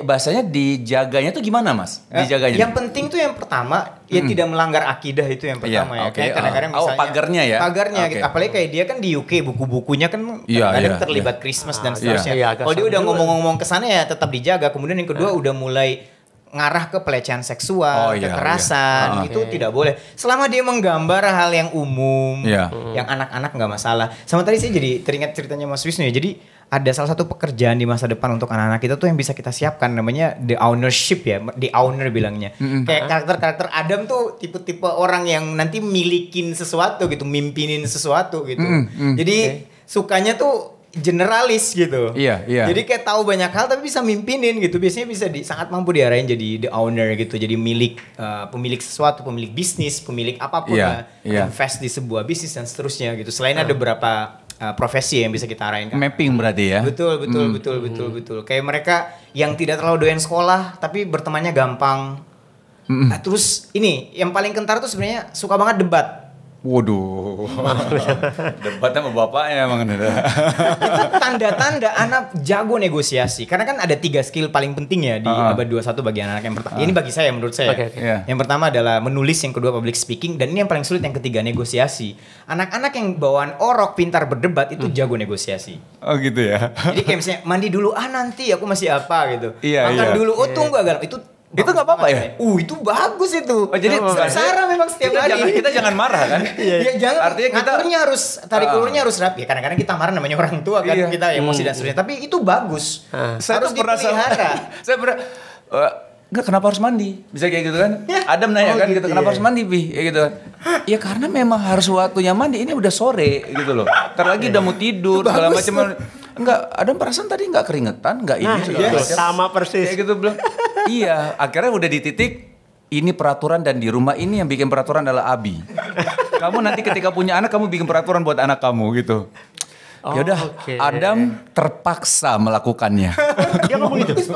bahasanya dijaganya tuh gimana Mas? Dijaganya. Yang penting tuh yang pertama ya tidak melanggar akidah itu yang pertama ya. Kayak kadang-kadang misalnya pagarnya ya. Pagarnya gitu. Apalagi kayak dia kan di UK buku-bukunya kan kadang terlibat Christmas dan seterusnya. Kalau dia udah ngomong-ngomong ke sana ya tetap dijaga. Kemudian yang kedua udah mulai ngarah ke pelecehan seksual, kekerasan, itu tidak boleh. Selama dia menggambar hal yang umum, yang anak-anak nggak masalah. Sama tadi saya jadi teringat ceritanya Mas Wisnu ya. Jadi ada salah satu pekerjaan di masa depan untuk anak-anak kita tuh yang bisa kita siapkan namanya the ownership ya, the owner bilangnya. Kayak karakter-karakter Adam tuh tipe-tipe orang yang nanti milikin sesuatu gitu, mimpinin sesuatu gitu. Jadi sukanya tuh generalis gitu. Iya. Jadi kayak tahu banyak hal tapi bisa mimpinin gitu. Biasanya bisa sangat mampu diarahin jadi the owner gitu. Jadi pemilik sesuatu, pemilik bisnis, pemilik apapun invest di sebuah bisnis dan seterusnya gitu. Selain ada beberapa profesi yang bisa kita arahin. Mapping berarti ya. Betul. Kayak mereka yang tidak terlalu doyan sekolah tapi bertemannya gampang. Nah, terus ini yang paling kentara tuh sebenarnya suka banget debat. Waduh, debatnya sama bapaknya emang. Itu tanda-tanda anak jago negosiasi. Karena kan ada 3 skill paling penting ya di abad 21 bagi anak-anak yang pertama. Ini bagi saya menurut saya. Yang pertama adalah menulis, yang kedua public speaking, dan ini yang paling sulit yang ketiga negosiasi. Anak-anak yang bawaan orok, pintar berdebat itu jago negosiasi. Oh gitu ya. Jadi kayak misalnya mandi dulu nanti aku masih apa gitu. Makan dulu tunggu agak itu. Itu gak apa-apa ya? Itu bagus itu. Jadi Sarah memang setiap hari kita jangan marah kan? Iya jangan. Artinya ngaturnya harus, tarik ulurnya harus rapi. Kadang-kadang kita marah namanya orang tua kan, kita emosi dan seterusnya. Tapi itu bagus. Harus dipelihara. Saya pernah kenapa harus mandi? Bisa kayak gitu kan? Adam nanya kan gitu, kenapa harus mandi Bi? Ya gitu kan. Ya karena memang harus waktunya mandi. Ini udah sore gitu loh. Ntar lagi udah mau tidur segala macam. Enggak, Adam perasaan tadi enggak keringetan, enggak sama persis. Kayak gitu belum. Iya, akhirnya udah di titik ini peraturan dan di rumah ini yang bikin peraturan adalah Abi. Kamu nanti ketika punya anak kamu bikin peraturan buat anak kamu gitu. Ya udah, Adam terpaksa melakukannya. Dia ngomong gitu.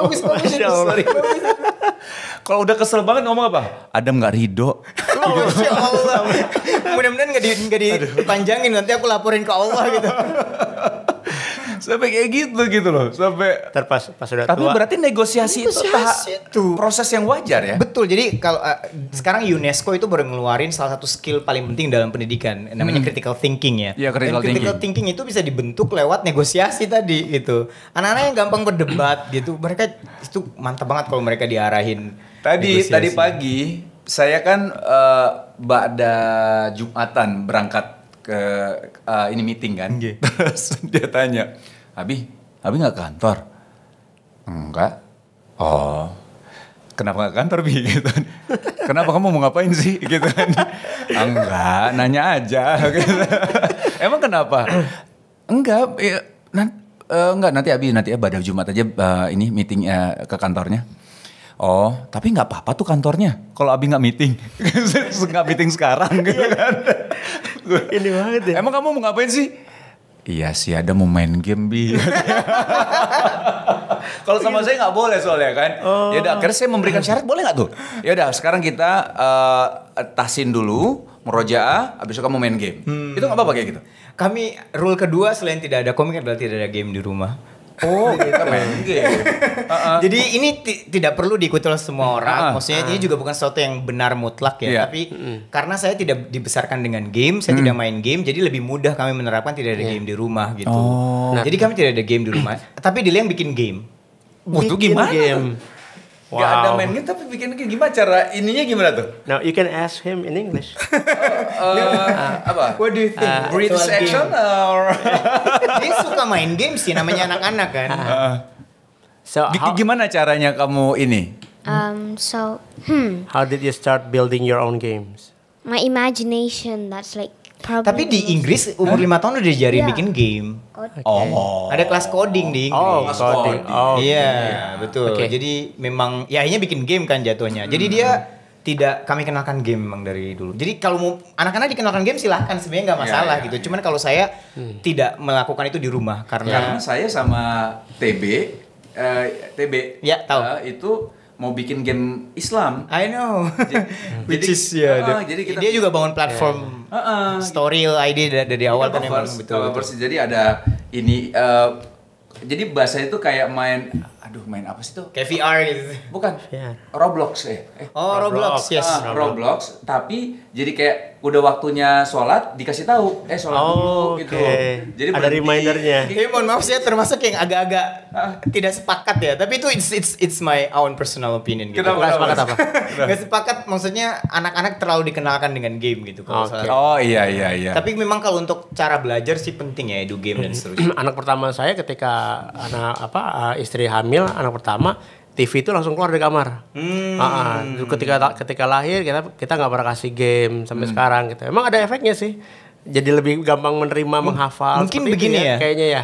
Kalau udah kesel banget ngomong apa? Adam gak ridho. Masya Allah. Mudah-mudahan gak dipanjangin nanti aku laporin ke Allah gitu. Sampai kayak gitu loh. Sampai pas udah tua. Tapi berarti negosiasi itu proses yang wajar ya. Betul. Jadi kalau sekarang UNESCO itu baru ngeluarin salah satu skill paling penting dalam pendidikan namanya critical thinking ya. Iya, critical thinking itu bisa dibentuk lewat negosiasi tadi gitu. Anak-anak yang gampang berdebat gitu. Mereka itu mantap banget kalau mereka diarahin. Tadi pagi saya kan ba'da Jumatan berangkat ke ini meeting kan. Terus dia tanya, Abi gak kantor? Enggak. Oh, kenapa gak kantor Bi? Gitu. Kenapa kamu mau ngapain sih? Gitu. Enggak, nanya aja. Gitu. Emang kenapa? Enggak, nanti Abi pada Jumat aja ini meeting ke kantornya. Oh, tapi nggak apa-apa tuh kantornya. Kalau Abi nggak meeting, nggak meeting sekarang gitu kan. Ini banget ya. Emang kamu mau ngapain sih? Iya sih, ada mau main game bi. Kalau sama saya nggak boleh soalnya kan. Oh. Ya udah, akhirnya saya memberikan syarat, boleh nggak tuh? Ya udah, sekarang kita tahsin dulu, murojaah, abis itu kamu main game. Itu nggak apa-apa kayak gitu. Kami rule kedua selain tidak ada komik adalah tidak ada game di rumah. Oh, kita main game. Jadi ini tidak perlu diikuti oleh semua orang. Maksudnya ini juga bukan sesuatu yang benar mutlak ya. Tapi karena saya tidak dibesarkan dengan game, saya tidak main game, jadi lebih mudah kami menerapkan tidak ada game di rumah gitu. Oh. Nah, jadi kami tidak ada game di rumah. Tapi Deliang bikin game. Itu gimana? Game. Wow. Gak ada main game tapi bikin game, gimana cara ininya, gimana tuh? Now you can ask him in English. Apa? What do you think? British action or? Dia suka main game sih, namanya anak-anak kan. So gimana caranya kamu ini? How did you start building your own games? My imagination, that's like. Tapi di Inggris umur 5 tahun udah diajarin bikin game. Oh. Ada kelas coding di Inggris. Oh, kelas coding. Oh, okay. Iya, betul. Okay. Jadi memang ya akhirnya bikin game kan jatuhnya. Jadi dia tidak, kami kenalkan game memang dari dulu. Jadi kalau mau anak-anak dikenalkan game silahkan, sebenarnya nggak masalah gitu. Cuman kalau saya tidak melakukan itu di rumah karena saya sama TB ya tahu itu mau bikin game Islam. I know. Which is jadi dia juga bangun platform story idea dari awal kan memang betul. Jadi ada ini jadi bahasa itu kayak main apa sih tuh? Kayak VR gitu. Bukan. Yeah. Roblox ya. Oh, Roblox. Yes. Roblox, tapi jadi kayak udah waktunya sholat dikasih tahu sholat dulu gitu. Jadi ada remindernya. Mohon maaf saya termasuk yang agak-agak tidak sepakat ya, tapi itu it's my own personal opinion gitu. Nggak sepakat apa? Nggak sepakat maksudnya anak-anak terlalu dikenalkan dengan game gitu kalau sholat. Oh iya. Tapi memang kalau untuk cara belajar sih penting ya edu game dan seterusnya. Anak pertama saya ketika istri hamil anak pertama, TV itu langsung keluar dari kamar. Ketika lahir kita nggak pernah kasih game sampai sekarang gitu. Emang ada efeknya sih. Jadi lebih gampang menerima, menghafal. Mungkin begini ya. Kayaknya ya.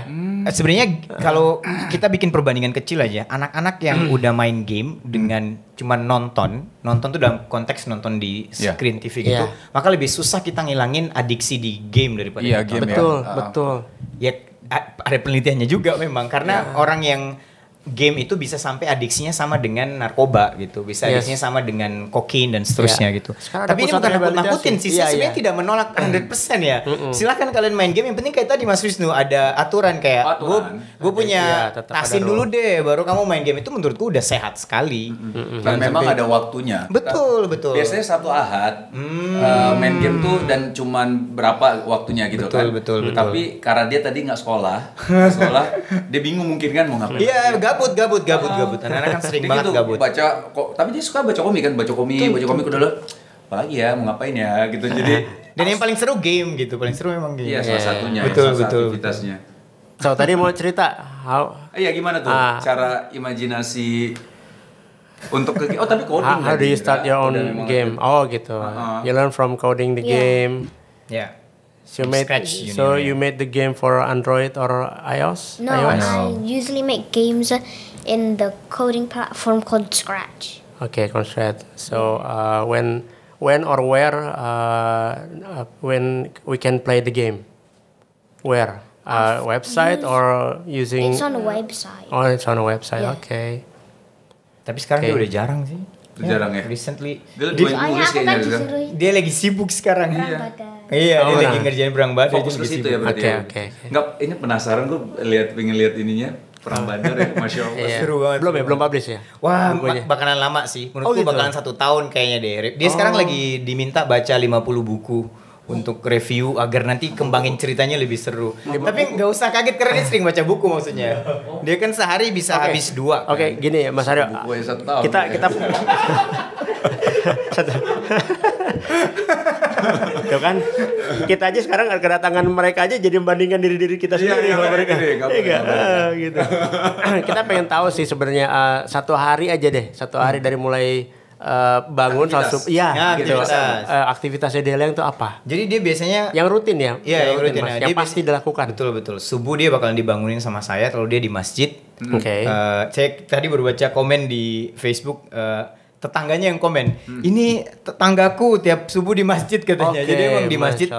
Sebenarnya kalau kita bikin perbandingan kecil aja, anak-anak yang udah main game dengan cuma nonton tuh dalam konteks nonton di screen TV gitu, maka lebih susah kita ngilangin adiksi di game daripada nonton. Betul. Ya ada penelitiannya juga memang karena orang yang game itu bisa sampai adiksinya sama dengan narkoba gitu, bisa adiksinya sama dengan kokain dan seterusnya gitu. Sekarang tapi ini bukan nakut-nakutin sih, saya sebenarnya tidak menolak 100% ya. Silahkan kalian main game, yang penting kayak tadi Mas Wisnu ada aturan kayak gue punya tahsin dulu deh, baru kamu main game, itu menurutku udah sehat sekali. Dan memang ada waktunya. Betul. Biasanya Sabtu Ahad main game tuh dan cuman berapa waktunya gitu kan. Betul. Tapi karena dia tadi nggak sekolah, dia bingung mungkin kan mau ngapain. Iya. Gabut. Anak-anak kan sering banget gitu, gabut. Tapi dia suka baca komik kan, baca komik udah loh. Apalagi ya, mau ngapain ya gitu. Jadi dan yang paling seru game gitu, paling seru memang game. Iya, salah satunya. Betul. Aktivitasnya. So, tadi mau cerita gimana tuh cara imajinasi untuk tapi coding. How do you start your own game? Gitu. You learn from coding the game. Yeah. So you made the game for Android or iOS? No, I usually make games in the coding platform called Scratch. Okay, called Scratch. So when or where when we can play the game? Where? Website or using? It's on a website. Oh, it's on a website. Yeah. Okay. Tapi sekarang dia udah jarang sih. Jarang ya. Recently. Dia lagi sibuk sekarang. Iya, dia lagi ngerjain Perang Badar. Fokus ke situ ya berarti. Oke. Enggak, ini penasaran gue pengen lihat ininya Perang Badar ya, Masya Allah. Seru banget. Belum publish ya? Wah, bakalan lama sih. Menurutku bakalan 1 tahun kayaknya deh. Dia sekarang lagi diminta baca 50 buku untuk review agar nanti kembangin ceritanya lebih seru. Tapi nggak usah kaget karena dia sering baca buku maksudnya. Dia kan sehari bisa habis 2. Oke, gini ya Mas Ario. Buku 1 tahun. Kita ya kan kita aja sekarang kedatangan mereka aja jadi membandingkan diri kita sendiri sama mereka. Gitu. Kita pengen tahu sih sebenarnya satu hari dari mulai bangun aktivitas. Aktivitasnya Deliang itu apa? Jadi dia biasanya yang rutin ya. Iya, yang rutin. Yang pasti dilakukan. Betul. Subuh dia bakalan dibangunin sama saya lalu dia di masjid. Oke. Cek tadi baru baca komen di Facebook tetangganya yang komen, ini tetanggaku tiap subuh di masjid katanya. Jadi emang di masjid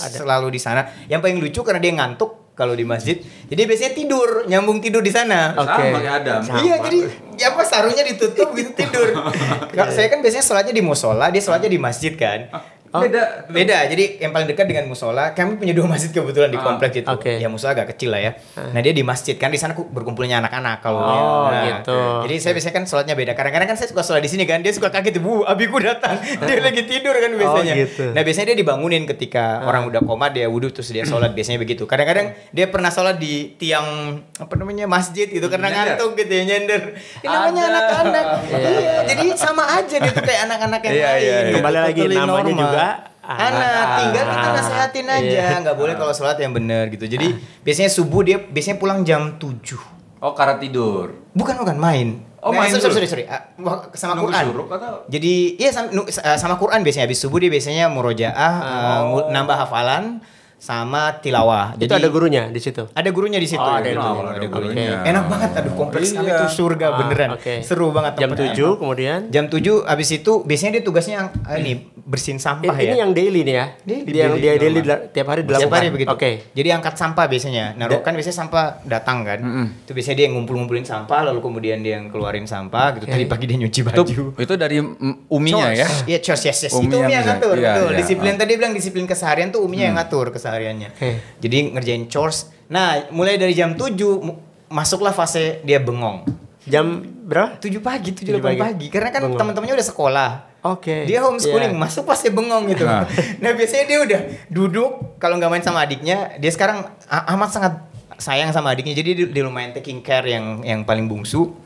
selalu di sana. Yang paling lucu karena dia ngantuk, kalau di masjid. Jadi biasanya tidur, nyambung tidur di sana. Oke. Iya, jadi ya apa sarungnya ditutup gitu tidur. Saya kan biasanya sholatnya di musola, dia sholatnya di masjid kan. Oh. Beda. Jadi yang paling dekat dengan musola, kami punya dua masjid kebetulan di komplek itu. Okay. Ya musola agak kecil lah ya. Nah dia di masjid kan, di sana berkumpulnya anak-anak kalau. Oh nah, gitu. Jadi saya biasanya kan sholatnya beda. Kadang-kadang kan saya suka sholat di sini kan, dia suka kaget, bu, abiku datang, dia lagi tidur kan biasanya. Oh, gitu. Nah biasanya dia dibangunin ketika orang udah koma, dia wudhu terus dia sholat biasanya begitu. Kadang-kadang dia pernah sholat di tiang apa namanya masjid gitu karena ngantuk gitu ya, nyender. Ya, namanya anak-anak. Iya. Jadi sama aja dia tuh kayak anak-anak yang lain. Kembali lagi namanya juga. Anak, tinggal kita nasehatin aja. Nggak boleh kalau sholat yang bener gitu. Jadi biasanya subuh dia biasanya pulang jam 7. Oh karena tidur. Bukan main. Oh main dulu. Sorry. Sama Quran. Jadi iya sama Quran biasanya. Habis subuh dia biasanya murojaah, nambah hafalan sama tilawah. Jadi, itu ada gurunya di situ. Ada gurunya di situ. Oh, ada gurunya. Okay. Enak banget, aduh kompleks kami itu surga beneran. Okay. Seru banget. Jam 7 enak. Kemudian. Jam 7 abis itu biasanya dia tugasnya ini bersihin sampah ini ya. Ini yang daily nih ya. Daily tiap hari dilakukan. Tiap hari begitu. Okay. Jadi angkat sampah biasanya. Nah, kan biasanya sampah datang kan. Mm-hmm. Itu biasanya dia ngumpulin sampah lalu kemudian dia yang keluarin sampah gitu. Okay. Tadi pagi dia nyuci baju. Itu dari uminya ya. Iya, yes. Itu umi yang ngatur. Betul. Disiplin tadi bilang disiplin keseharian tuh uminya yang ngatur. Sehariannya. Jadi ngerjain chores. Nah, mulai dari jam 7 masuklah fase dia bengong. Jam berapa? 7 pagi. Karena kan teman-temannya udah sekolah. Oke. Okay. Dia homeschooling, masuk pasti bengong gitu. Nah, biasanya dia udah duduk kalau nggak main sama adiknya, dia sekarang amat sangat sayang sama adiknya. Jadi dia lumayan taking care yang paling bungsu.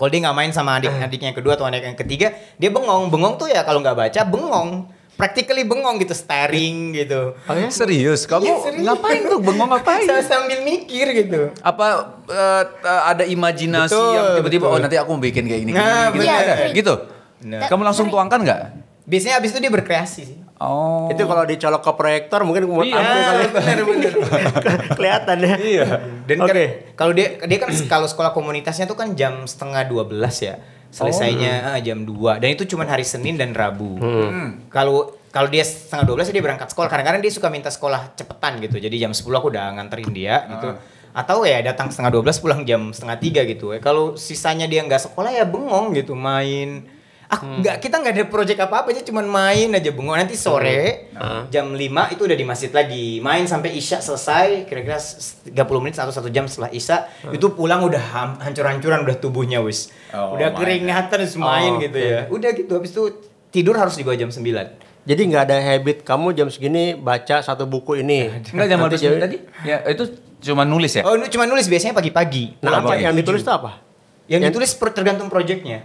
Kalau dia nggak main sama adiknya yang kedua atau anak yang ketiga, dia bengong. Bengong tuh ya kalau nggak baca bengong. Practically bengong gitu, staring gitu. Oh ya? Serius? Kamu ngapain tuh? Bengong ngapain? Sambil mikir gitu. Apa ada imajinasi yang tiba-tiba oh nanti aku mau bikin kayak gini. Nah, gitu. Nah. Kamu langsung tuangkan gak? Biasanya abis itu dia berkreasi sih. Oh. Itu kalau dicolok ke proyektor mungkin bener. Kelihatan ya. Iya. Dan kalau dia kan kalau sekolah komunitasnya tuh kan jam 11:30 ya. Selesainya jam 2 dan itu cuma hari Senin dan Rabu. Kalau dia 11:30 dia berangkat sekolah. Kadang-kadang dia suka minta sekolah cepetan gitu. Jadi jam 10 aku udah nganterin dia gitu. Atau ya datang 11:30 pulang jam 2:30 gitu. Kalau sisanya dia nggak sekolah ya bengong gitu main. Kita nggak ada project apa-apa aja, cuman main aja bengong. Nanti sore jam 5 itu udah di masjid lagi. Main sampai Isya selesai, kira-kira 30 menit atau 1 jam setelah Isya, itu pulang udah hancur-hancuran udah tubuhnya wis. Udah keringatan terus main gitu ya. Udah gitu habis itu tidur harus di bawah jam 9. Jadi nggak ada habit kamu jam segini baca satu buku ini. Enggak jam 9 tadi? Ya itu cuma nulis ya. Oh, cuma nulis biasanya pagi-pagi. Nah, apa yang ditulis itu apa? Yang ditulis tergantung projectnya.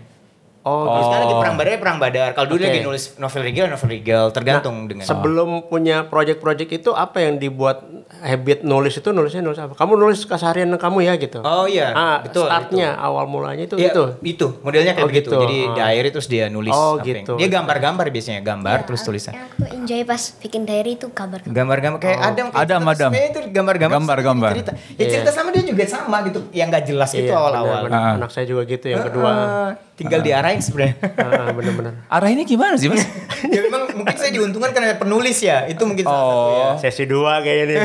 Oh, sekarang lagi Perang Badar. Kalau dulu lagi nulis novel regal, tergantung dengan. Sebelum punya project-project itu apa yang dibuat habit nulis itu nulisnya apa? Kamu nulis keseharian kamu ya gitu. Oh iya, betul. Startnya awal mulanya itu ya, itu modelnya kayak begitu. Gitu. Jadi diary terus dia nulis gitu. Dia gambar-gambar biasanya, gambar ya, terus tulisan. Yang aku enjoy pas bikin diary itu gambar-gambar kayak Adam. Itu gambar-gambar. Cerita. Ya cerita sama dia juga sama gitu. Yang enggak jelas itu awal-awal. Anak saya juga gitu yang kedua. Tinggal diarahin sebenarnya. Benar-benar. Arahinnya gimana sih, Mas? Ya memang mungkin saya diuntungkan karena penulis ya. Itu mungkin salah satu ya. Sesi 2 kayaknya nih.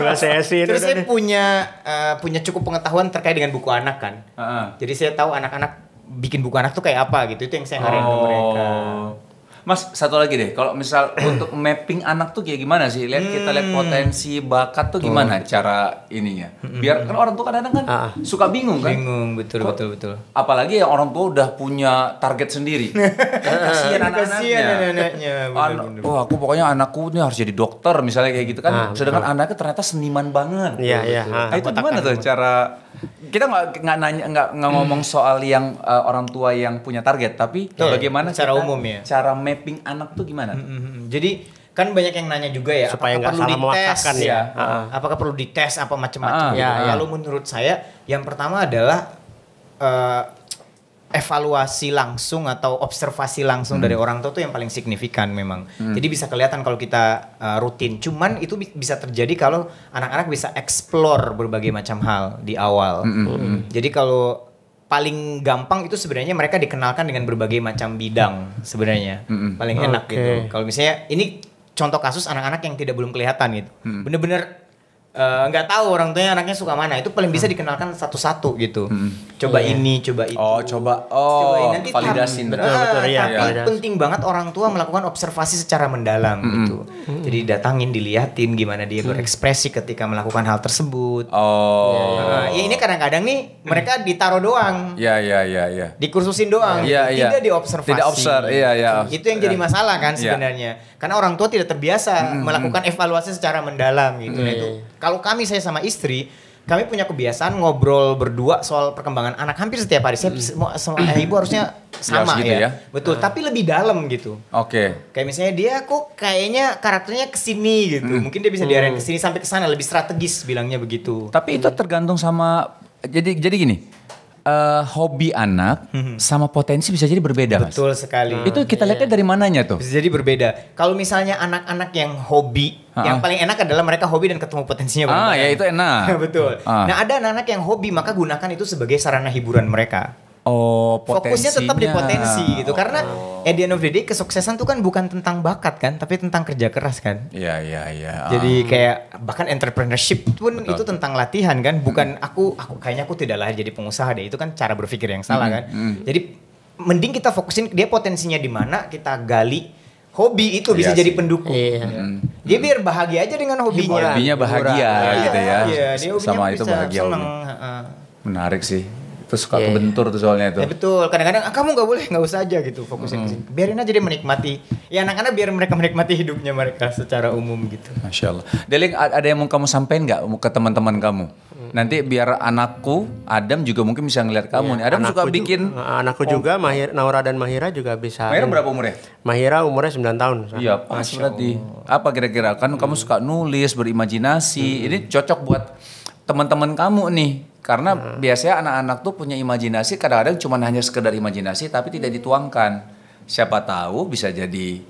Dua sesi. Terus saya punya cukup pengetahuan terkait dengan buku anak kan. Jadi saya tahu anak-anak bikin buku anak tuh kayak apa gitu. Itu yang saya arahin ke mereka. Mas, satu lagi deh, kalau misal untuk mapping anak tuh kayak gimana sih? Kita lihat potensi bakat tuh gimana cara ininya? Biar kan orang tua kadang-kadang kan suka bingung kan? Bingung, betul. Apalagi yang orang tua udah punya target sendiri. Kasihan anaknya. Wah, aku pokoknya anakku ini harus jadi dokter misalnya kayak gitu kan. Sedangkan anaknya ternyata seniman banget. Iya. Itu gimana tuh cara? Kita nggak ngomong soal yang orang tua yang punya target, tapi bagaimana cara umum ya? Cara mapping anak tuh gimana? Jadi kan banyak yang nanya juga ya, supaya apakah perlu dites ya? Apakah perlu dites apa macam-macam? Lalu menurut saya yang pertama adalah evaluasi langsung atau observasi langsung dari orang tua tuh yang paling signifikan memang. Jadi bisa kelihatan kalau kita rutin. Cuman itu bisa terjadi kalau anak-anak bisa explore berbagai macam hal di awal. Jadi kalau paling gampang itu sebenarnya mereka dikenalkan dengan berbagai macam bidang sebenarnya. Paling enak gitu. Kalau misalnya ini contoh kasus anak-anak yang belum kelihatan gitu. Bener-bener nggak tahu orang tuanya anaknya suka mana, itu paling bisa dikenalkan satu-satu gitu. Coba ini, coba itu. Oh, coba. Oh, nanti validasi betul. Tapi penting banget orang tua melakukan observasi secara mendalam gitu. Jadi datangin, diliatin gimana dia berekspresi ketika melakukan hal tersebut. Oh. Ya ini kadang-kadang nih mereka ditaruh doang. Iya. Dikursusin doang. Tidak diobservasi. Tidak observe. Itu yang jadi masalah kan sebenarnya. Karena orang tua tidak terbiasa melakukan evaluasi secara mendalam gitu. Itu. Kalau kami, saya sama istri, kami punya kebiasaan ngobrol berdua soal perkembangan anak hampir setiap hari. Saya sama ibu harusnya sama gitu ya. Betul, tapi lebih dalam gitu. Oke. Kayak misalnya dia kok kayaknya karakternya kesini gitu. Mungkin dia bisa diarahin kesini sampai kesana, lebih strategis bilangnya begitu. Tapi itu tergantung sama, jadi gini. Hobi anak sama potensi bisa jadi berbeda. Betul sekali. Itu kita lihatnya dari mananya tuh? Bisa jadi berbeda. Kalau misalnya anak-anak yang hobi, yang paling enak adalah mereka hobi dan ketemu potensinya. Ya itu enak. Betul. Nah ada anak-anak yang hobi, maka gunakan itu sebagai sarana hiburan mereka. Oh, potensinya. Fokusnya tetap di potensi gitu. Karena at the end of the day, kesuksesan tuh kan bukan tentang bakat kan, tapi tentang kerja keras kan. Iya. Jadi kayak bahkan entrepreneurship pun itu tentang latihan kan. Bukan aku kayaknya aku tidak lahir jadi pengusaha deh. Itu kan cara berpikir yang salah kan. Jadi mending kita fokusin dia potensinya di mana, kita gali. Hobi itu bisa jadi pendukung. Dia biar bahagia aja dengan hobinya. Hobinya bahagia gitu ya. Dia sama itu bahagia. Menarik sih. Terus suka kebentur tuh soalnya itu. Ya betul, kadang-kadang kamu gak boleh, gak usah aja gitu fokusin kesini. Biarin aja dia menikmati. Ya anak-anak biar mereka menikmati hidupnya mereka secara umum gitu. Masya Allah. Deliang, ada yang mau kamu sampein gak ke teman-teman kamu? Nanti biar anakku, Adam juga mungkin bisa ngeliat kamu nih. Adam anakku suka bikin. Anakku juga, Naura dan Mahira juga bisa. Mahira berapa umurnya? Mahira umurnya 9 tahun. Iya, pas berarti. Apa kira-kira? Kan kamu suka nulis, berimajinasi. Ini cocok buat teman-teman kamu nih. Karena biasanya anak-anak tuh punya imajinasi, kadang-kadang cuma hanya sekedar imajinasi tapi tidak dituangkan. Siapa tahu bisa jadi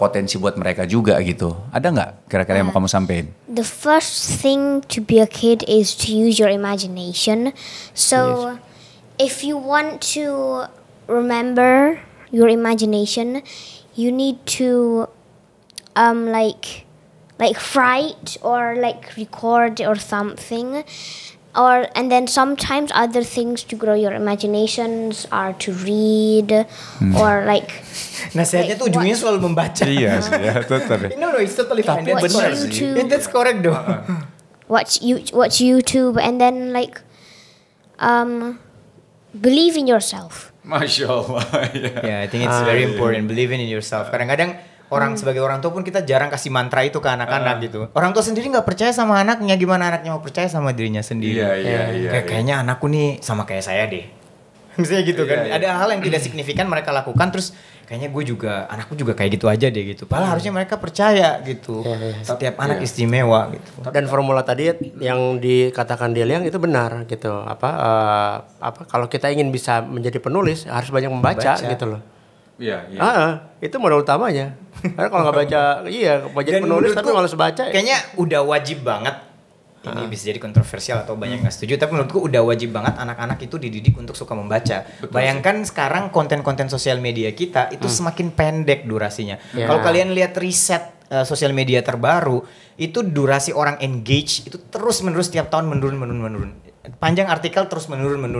potensi buat mereka juga gitu. Ada nggak kira-kira yang mau kamu sampaikan? The first thing to be a kid is to use your imagination. So if you want to remember your imagination, you need to like write or like record or something. Or and then sometimes other things to grow your imaginations are to read or like. Nasihatnya tuh ujungnya selalu membaca. Iya, totally. No, it's totally fine. That's correct though. Watch YouTube and then like, believe in yourself. Masya Allah. Yeah, I think it's very important believing in yourself. Kadang-kadang orang sebagai orang tua pun kita jarang kasih mantra itu ke anak-anak gitu. Orang tua sendiri nggak percaya sama anaknya, gimana anaknya mau percaya sama dirinya sendiri? Kayaknya anakku nih sama kayak saya deh. Misalnya gitu kan. Ada hal yang tidak signifikan mereka lakukan, terus kayaknya gue juga, anakku juga kayak gitu aja deh gitu. Padahal harusnya mereka percaya gitu. Setiap anak istimewa gitu. Dan formula tadi yang dikatakan Deliang itu benar gitu. Kalau kita ingin bisa menjadi penulis harus banyak membaca. Gitu loh. Iya. Itu modal utamanya. Karena kalau nggak baca, mau jadi penulis tapi malas baca. Kayaknya udah wajib banget. Ini bisa jadi kontroversial atau banyak nggak setuju. Tapi menurutku udah wajib banget anak-anak itu dididik untuk suka membaca. Betul. Bayangkan sekarang konten-konten sosial media kita itu semakin pendek durasinya. Kalau kalian lihat riset sosial media terbaru, itu durasi orang engage itu terus-menerus tiap tahun menurun. Panjang artikel terus menurun.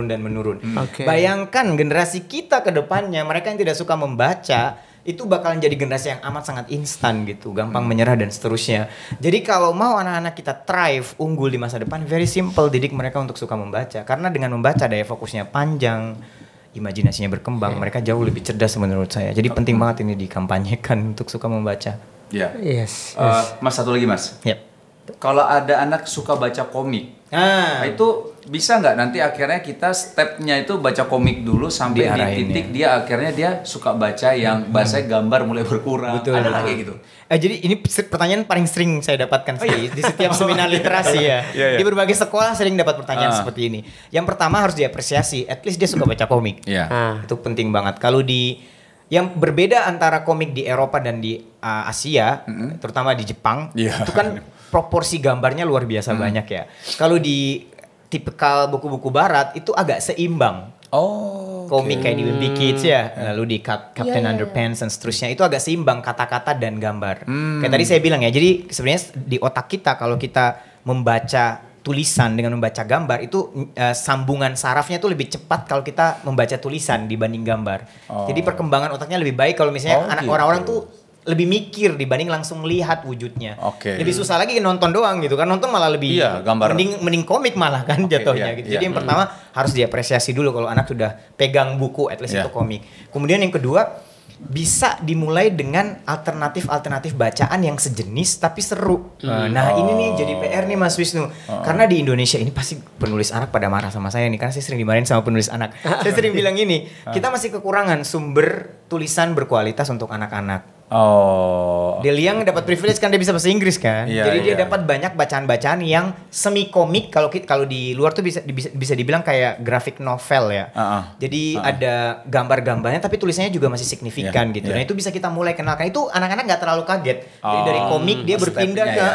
Bayangkan generasi kita ke depannya, mereka yang tidak suka membaca itu bakalan jadi generasi yang amat sangat instan gitu, gampang menyerah dan seterusnya. Jadi kalau mau anak-anak kita thrive, unggul di masa depan, very simple, didik mereka untuk suka membaca. Karena dengan membaca daya fokusnya panjang, imajinasinya berkembang, mereka jauh lebih cerdas menurut saya. Jadi penting banget ini dikampanyekan untuk suka membaca. Mas, satu lagi Mas. Kalau ada anak suka baca komik, itu bisa nggak nanti akhirnya kita stepnya itu baca komik dulu sampai di titik dia akhirnya dia suka baca yang bahasanya gambar mulai berkurang. Ada lagi gitu. Jadi ini pertanyaan paling sering saya dapatkan sih di setiap seminar literasi ya. Di berbagai sekolah sering dapat pertanyaan seperti ini. Yang pertama harus diapresiasi, at least dia suka baca komik. Itu penting banget. Kalau yang berbeda antara komik di Eropa dan di Asia, terutama di Jepang, itu kan proporsi gambarnya luar biasa banyak ya. Kalau di tipikal buku-buku barat itu agak seimbang. Komik kayak di Wimpy Kids ya, lalu di Captain Underpants dan seterusnya, itu agak seimbang kata-kata dan gambar. Kayak tadi saya bilang ya, jadi sebenarnya di otak kita kalau kita membaca tulisan dengan membaca gambar itu sambungan sarafnya itu lebih cepat kalau kita membaca tulisan dibanding gambar. Oh. Jadi perkembangan otaknya lebih baik kalau misalnya anak orang-orang tuh lebih mikir dibanding langsung lihat wujudnya. Oke. Lebih susah lagi nonton doang gitu kan, nonton malah lebih gambar. Mending komik malah kan jatuhnya gitu. Jadi yang pertama harus diapresiasi dulu kalau anak sudah pegang buku at least itu komik. Kemudian yang kedua bisa dimulai dengan alternatif-alternatif bacaan yang sejenis tapi seru. Nah ini nih jadi PR nih Mas Wisnu. Karena di Indonesia ini pasti penulis anak pada marah sama saya nih. Karena saya sering dimarahin sama penulis anak. Saya sering bilang ini, kita masih kekurangan sumber tulisan berkualitas untuk anak-anak. Deliang dapat privilege kan dia bisa bahasa Inggris kan, jadi dia dapat banyak bacaan-bacaan yang semi komik. Kalau di luar tuh bisa dibilang kayak graphic novel ya. Jadi ada gambar-gambarnya tapi tulisannya juga masih signifikan gitu. Nah itu bisa kita mulai kenalkan. Itu anak-anak nggak terlalu kaget. Jadi dari komik dia berpindah ke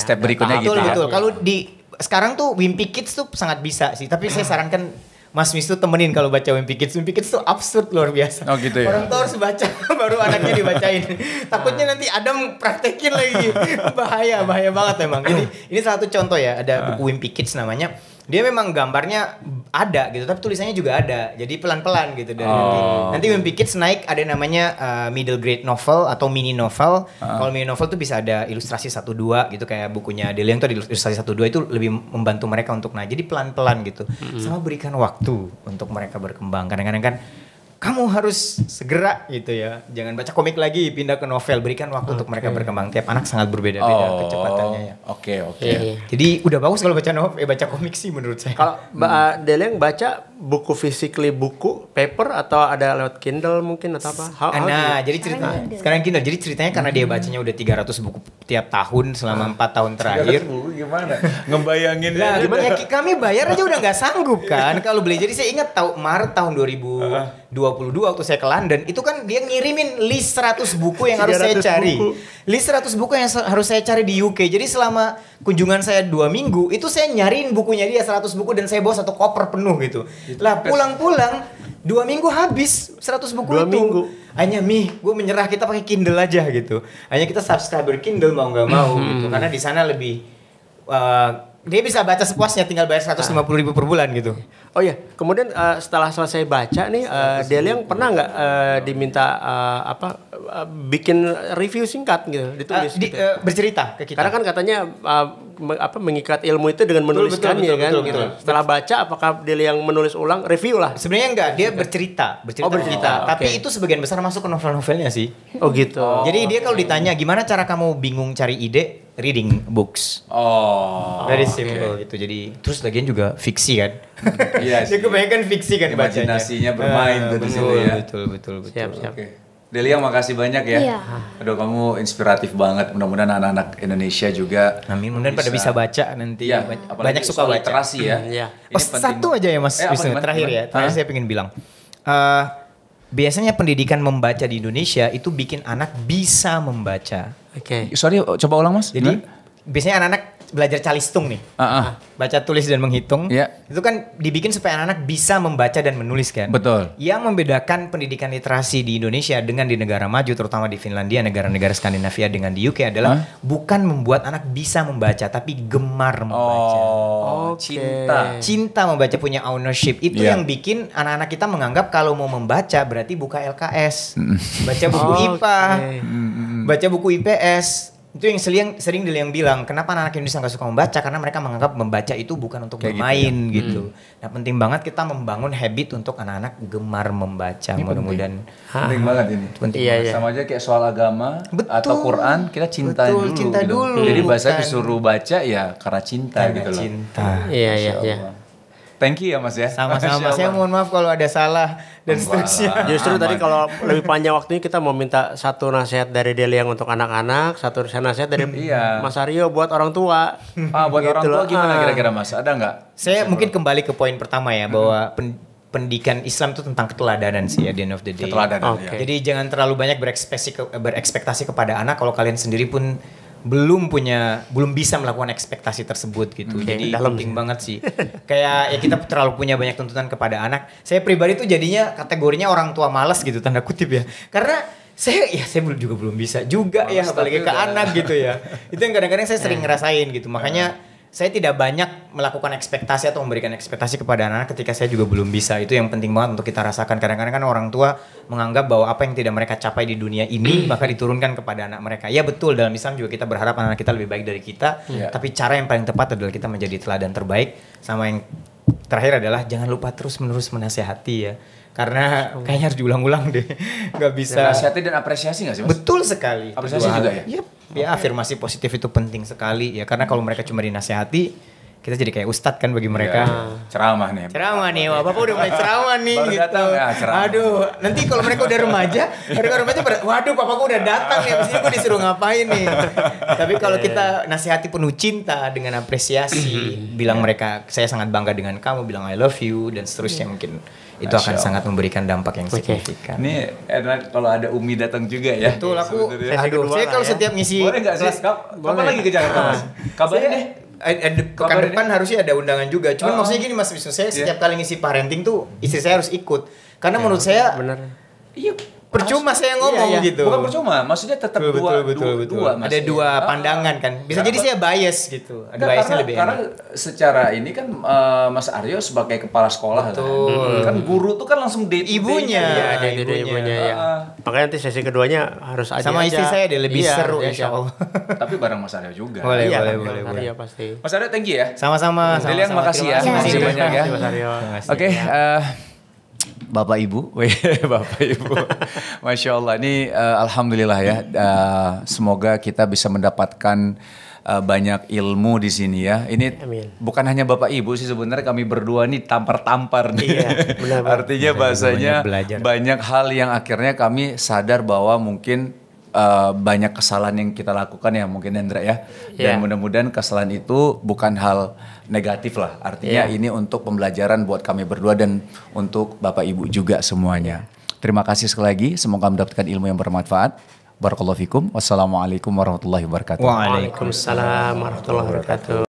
step berikutnya gitu. Betul. Kalau di sekarang tuh Wimpy Kids tuh sangat bisa sih. Tapi saya sarankan Mas Wisnu temenin kalau baca Wimpy Kids. Wimpy Kids tuh absurd luar biasa. Gitu ya? Orang tua harus baca baru anaknya dibacain. Takutnya nanti Adam praktekin lagi. Bahaya banget memang. Jadi ini salah satu contoh ya, ada buku Wimpy Kids namanya. Dia memang gambarnya ada gitu tapi tulisannya juga ada. Jadi pelan-pelan gitu dari nanti Wimpy Kids naik ada namanya middle grade novel atau mini novel. Kalau mini novel tuh bisa ada ilustrasi 1-2 gitu kayak bukunya Deliang tuh ada ilustrasi 1-2 itu lebih membantu mereka untuk jadi pelan-pelan gitu. Sama berikan waktu untuk mereka berkembang. Kadang-kadang kan kamu harus segera gitu ya. Jangan baca komik lagi, pindah ke novel. Berikan waktu untuk mereka berkembang. Tiap anak sangat berbeda-beda kecepatannya ya. Oke. Jadi udah bagus kalau baca novel, baca komik sih menurut saya. Kalau Deliang baca buku physically, buku paper atau ada lewat Kindle mungkin atau apa? Nah, jadi ceritanya sekarang Kindle. Jadi ceritanya karena dia bacanya udah 300 buku tiap tahun selama 4 tahun terakhir. 300 buku gimana? Ngebayangin lah. Gimana ya, kami bayar aja udah nggak sanggup kan kalau beli. Jadi saya ingat Maret tahun 2022 waktu saya ke London itu kan dia ngirimin list 100 buku yang harus saya cari. List 100 buku yang harus saya cari di UK. Jadi selama kunjungan saya 2 minggu itu saya nyariin bukunya dia 100 buku dan saya bawa satu koper penuh gitu. Lah pulang-pulang 2 minggu habis 100 buku itu. Hanya gue menyerah, kita pakai Kindle aja gitu. Hanya kita subscriber Kindle mau nggak mau gitu karena di sana lebih dia bisa baca sepuasnya, tinggal bayar 150.000 per bulan gitu. Kemudian setelah selesai baca nih, Deliang pernah nggak diminta bikin review singkat gitu, ditulis gitu? Bercerita ke kita. Karena kan katanya mengikat ilmu itu dengan menuliskannya kan. Setelah baca, apakah Deliang menulis ulang, review lah? Sebenarnya enggak, dia bercerita. Tapi itu sebagian besar masuk ke novel-novelnya sih. Jadi dia kalau ditanya gimana cara kamu bingung cari ide? Reading books. Very simple gitu. Jadi terus lagian juga fiksi kan. Dia kebanyakan fiksi kan bacanya. Imajinasinya bermain di situ ya. Betul. Siap. Deliang makasih banyak ya. Aduh, kamu inspiratif banget. Mudah-mudahan anak-anak Indonesia juga mudah-mudahan pada bisa baca nanti. Banyak suka baca. Literasi ya. Satu aja ya Mas Wisnu terakhir ya. Terakhir saya pengen bilang biasanya pendidikan membaca di Indonesia itu bikin anak bisa membaca. Sorry, coba ulang Mas. Jadi biasanya anak-anak belajar calistung nih. Baca, tulis, dan menghitung. Itu kan dibikin supaya anak-anak bisa membaca dan menulis kan. Yang membedakan pendidikan literasi di Indonesia dengan di negara maju, terutama di Finlandia, negara-negara Skandinavia dengan di UK adalah bukan membuat anak bisa membaca, tapi gemar membaca. Cinta membaca, punya ownership. Itu yang bikin anak-anak kita menganggap kalau mau membaca berarti buka LKS, baca buku IPA, baca buku IPS. Itu yang sering Deliang bilang, kenapa anak-anak Indonesia nggak suka membaca? Karena mereka menganggap membaca itu bukan untuk bermain gitu. Nah penting banget kita membangun habit untuk anak-anak gemar membaca. Mudah-mudahan penting banget ini. Penting banget. Sama aja kayak soal agama atau Quran, kita cintain dulu. Cinta dulu. Jadi bahasanya disuruh baca ya karena cinta gitu loh. Iya. Thank you ya Mas ya. Sama-sama. Saya mohon maaf kalau ada salah dan seterusnya. Justru tadi kalau lebih panjang waktunya kita mau minta satu nasihat dari Deliang untuk anak-anak, satu nasihat dari Mas Ario buat orang tua. Buat gitu orang tua gimana kira-kira Mas? Ada nggak? Saya mungkin kembali ke poin pertama ya bahwa pendidikan Islam itu tentang keteladanan sih ya, at the end of the day. Jadi jangan terlalu banyak berekspektasi kepada anak kalau kalian sendiri pun belum bisa melakukan ekspektasi tersebut gitu. Jadi penting banget sih. Kayak ya kita terlalu punya banyak tuntutan kepada anak. Saya pribadi tuh jadinya kategorinya orang tua malas gitu, tanda kutip ya. Karena saya juga belum bisa juga apalagi ke anak gitu ya. Itu yang kadang-kadang saya sering ngerasain gitu. Makanya saya tidak banyak melakukan ekspektasi atau memberikan ekspektasi kepada anak-anak ketika saya juga belum bisa. Itu yang penting banget untuk kita rasakan. Kadang-kadang kan orang tua menganggap bahwa apa yang tidak mereka capai di dunia ini maka diturunkan kepada anak mereka. Ya betul, dalam Islam juga kita berharap anak kita lebih baik dari kita. Tapi cara yang paling tepat adalah kita menjadi teladan terbaik. Sama yang terakhir adalah jangan lupa terus-menerus menasehati ya. Karena kayaknya harus diulang-ulang deh, nggak bisa. Nasihati dan apresiasi nggak sih mas? Betul sekali. Apresiasi kedua juga ya? Yep. Okay. Ya afirmasi positif itu penting sekali ya, karena kalau mereka cuma dinasihati, kita jadi kayak ustadz kan bagi mereka. Ya. Ceramah nih. Ceramah nih, wah bapak udah mulai ceramah nih. Baru gitu. Datang, ya, ceramah. Aduh, nanti kalau mereka udah remaja, waduh papaku udah datang nih, abis ini gue disuruh ngapain nih. Tapi kalau kita nasihati penuh cinta dengan apresiasi, bilang mereka, saya sangat bangga dengan kamu, bilang I love you dan seterusnya mungkin. Itu akan sangat memberikan dampak yang signifikan. Ini enak kalau ada Umi datang juga ya. Betul, aku aduh, saya kalau setiap ngisi kelas, kapan lagi ke Jakarta mas? Kabarnya deh. Pekan depan harusnya ada undangan juga. Cuman maksudnya gini mas Wisnu, saya setiap kali ngisi parenting tuh istri saya harus ikut. Karena menurut saya, iya percuma saya ngomong gitu. Bukan percuma, maksudnya tetap dua. Ada dua pandangan kan. Bisa jadi saya bias gitu. Ada biasnya lebih enak. Karena secara ini kan Mas Ario sebagai kepala sekolah kan guru tuh kan langsung date ibunya. Iya, ada ibunya ya. Makanya nanti sesi keduanya harus ada. Sama istri saya dia lebih seru insyaallah. Tapi bareng Mas Ario juga. Boleh. Iya pasti. Mas Ario thank you ya. Sama-sama. Deliang makasih ya. Makasih banyak ya Mas Ario. Oke, Bapak Ibu, Masya Allah, ini Alhamdulillah ya, semoga kita bisa mendapatkan banyak ilmu di sini ya. Ini bukan hanya Bapak Ibu sih sebenarnya, kami berdua nih tampar-tampar nih. Iya, artinya bahasanya banyak hal yang akhirnya kami sadar bahwa mungkin banyak kesalahan yang kita lakukan ya mungkin Hendra ya, dan mudah-mudahan kesalahan itu bukan hal negatif lah, artinya ini untuk pembelajaran buat kami berdua dan untuk Bapak Ibu juga semuanya. Terima kasih sekali lagi, semoga mendapatkan ilmu yang bermanfaat. Barakallahu fikum, wassalamualaikum warahmatullahi wabarakatuh. Waalaikumsalam warahmatullahi wabarakatuh.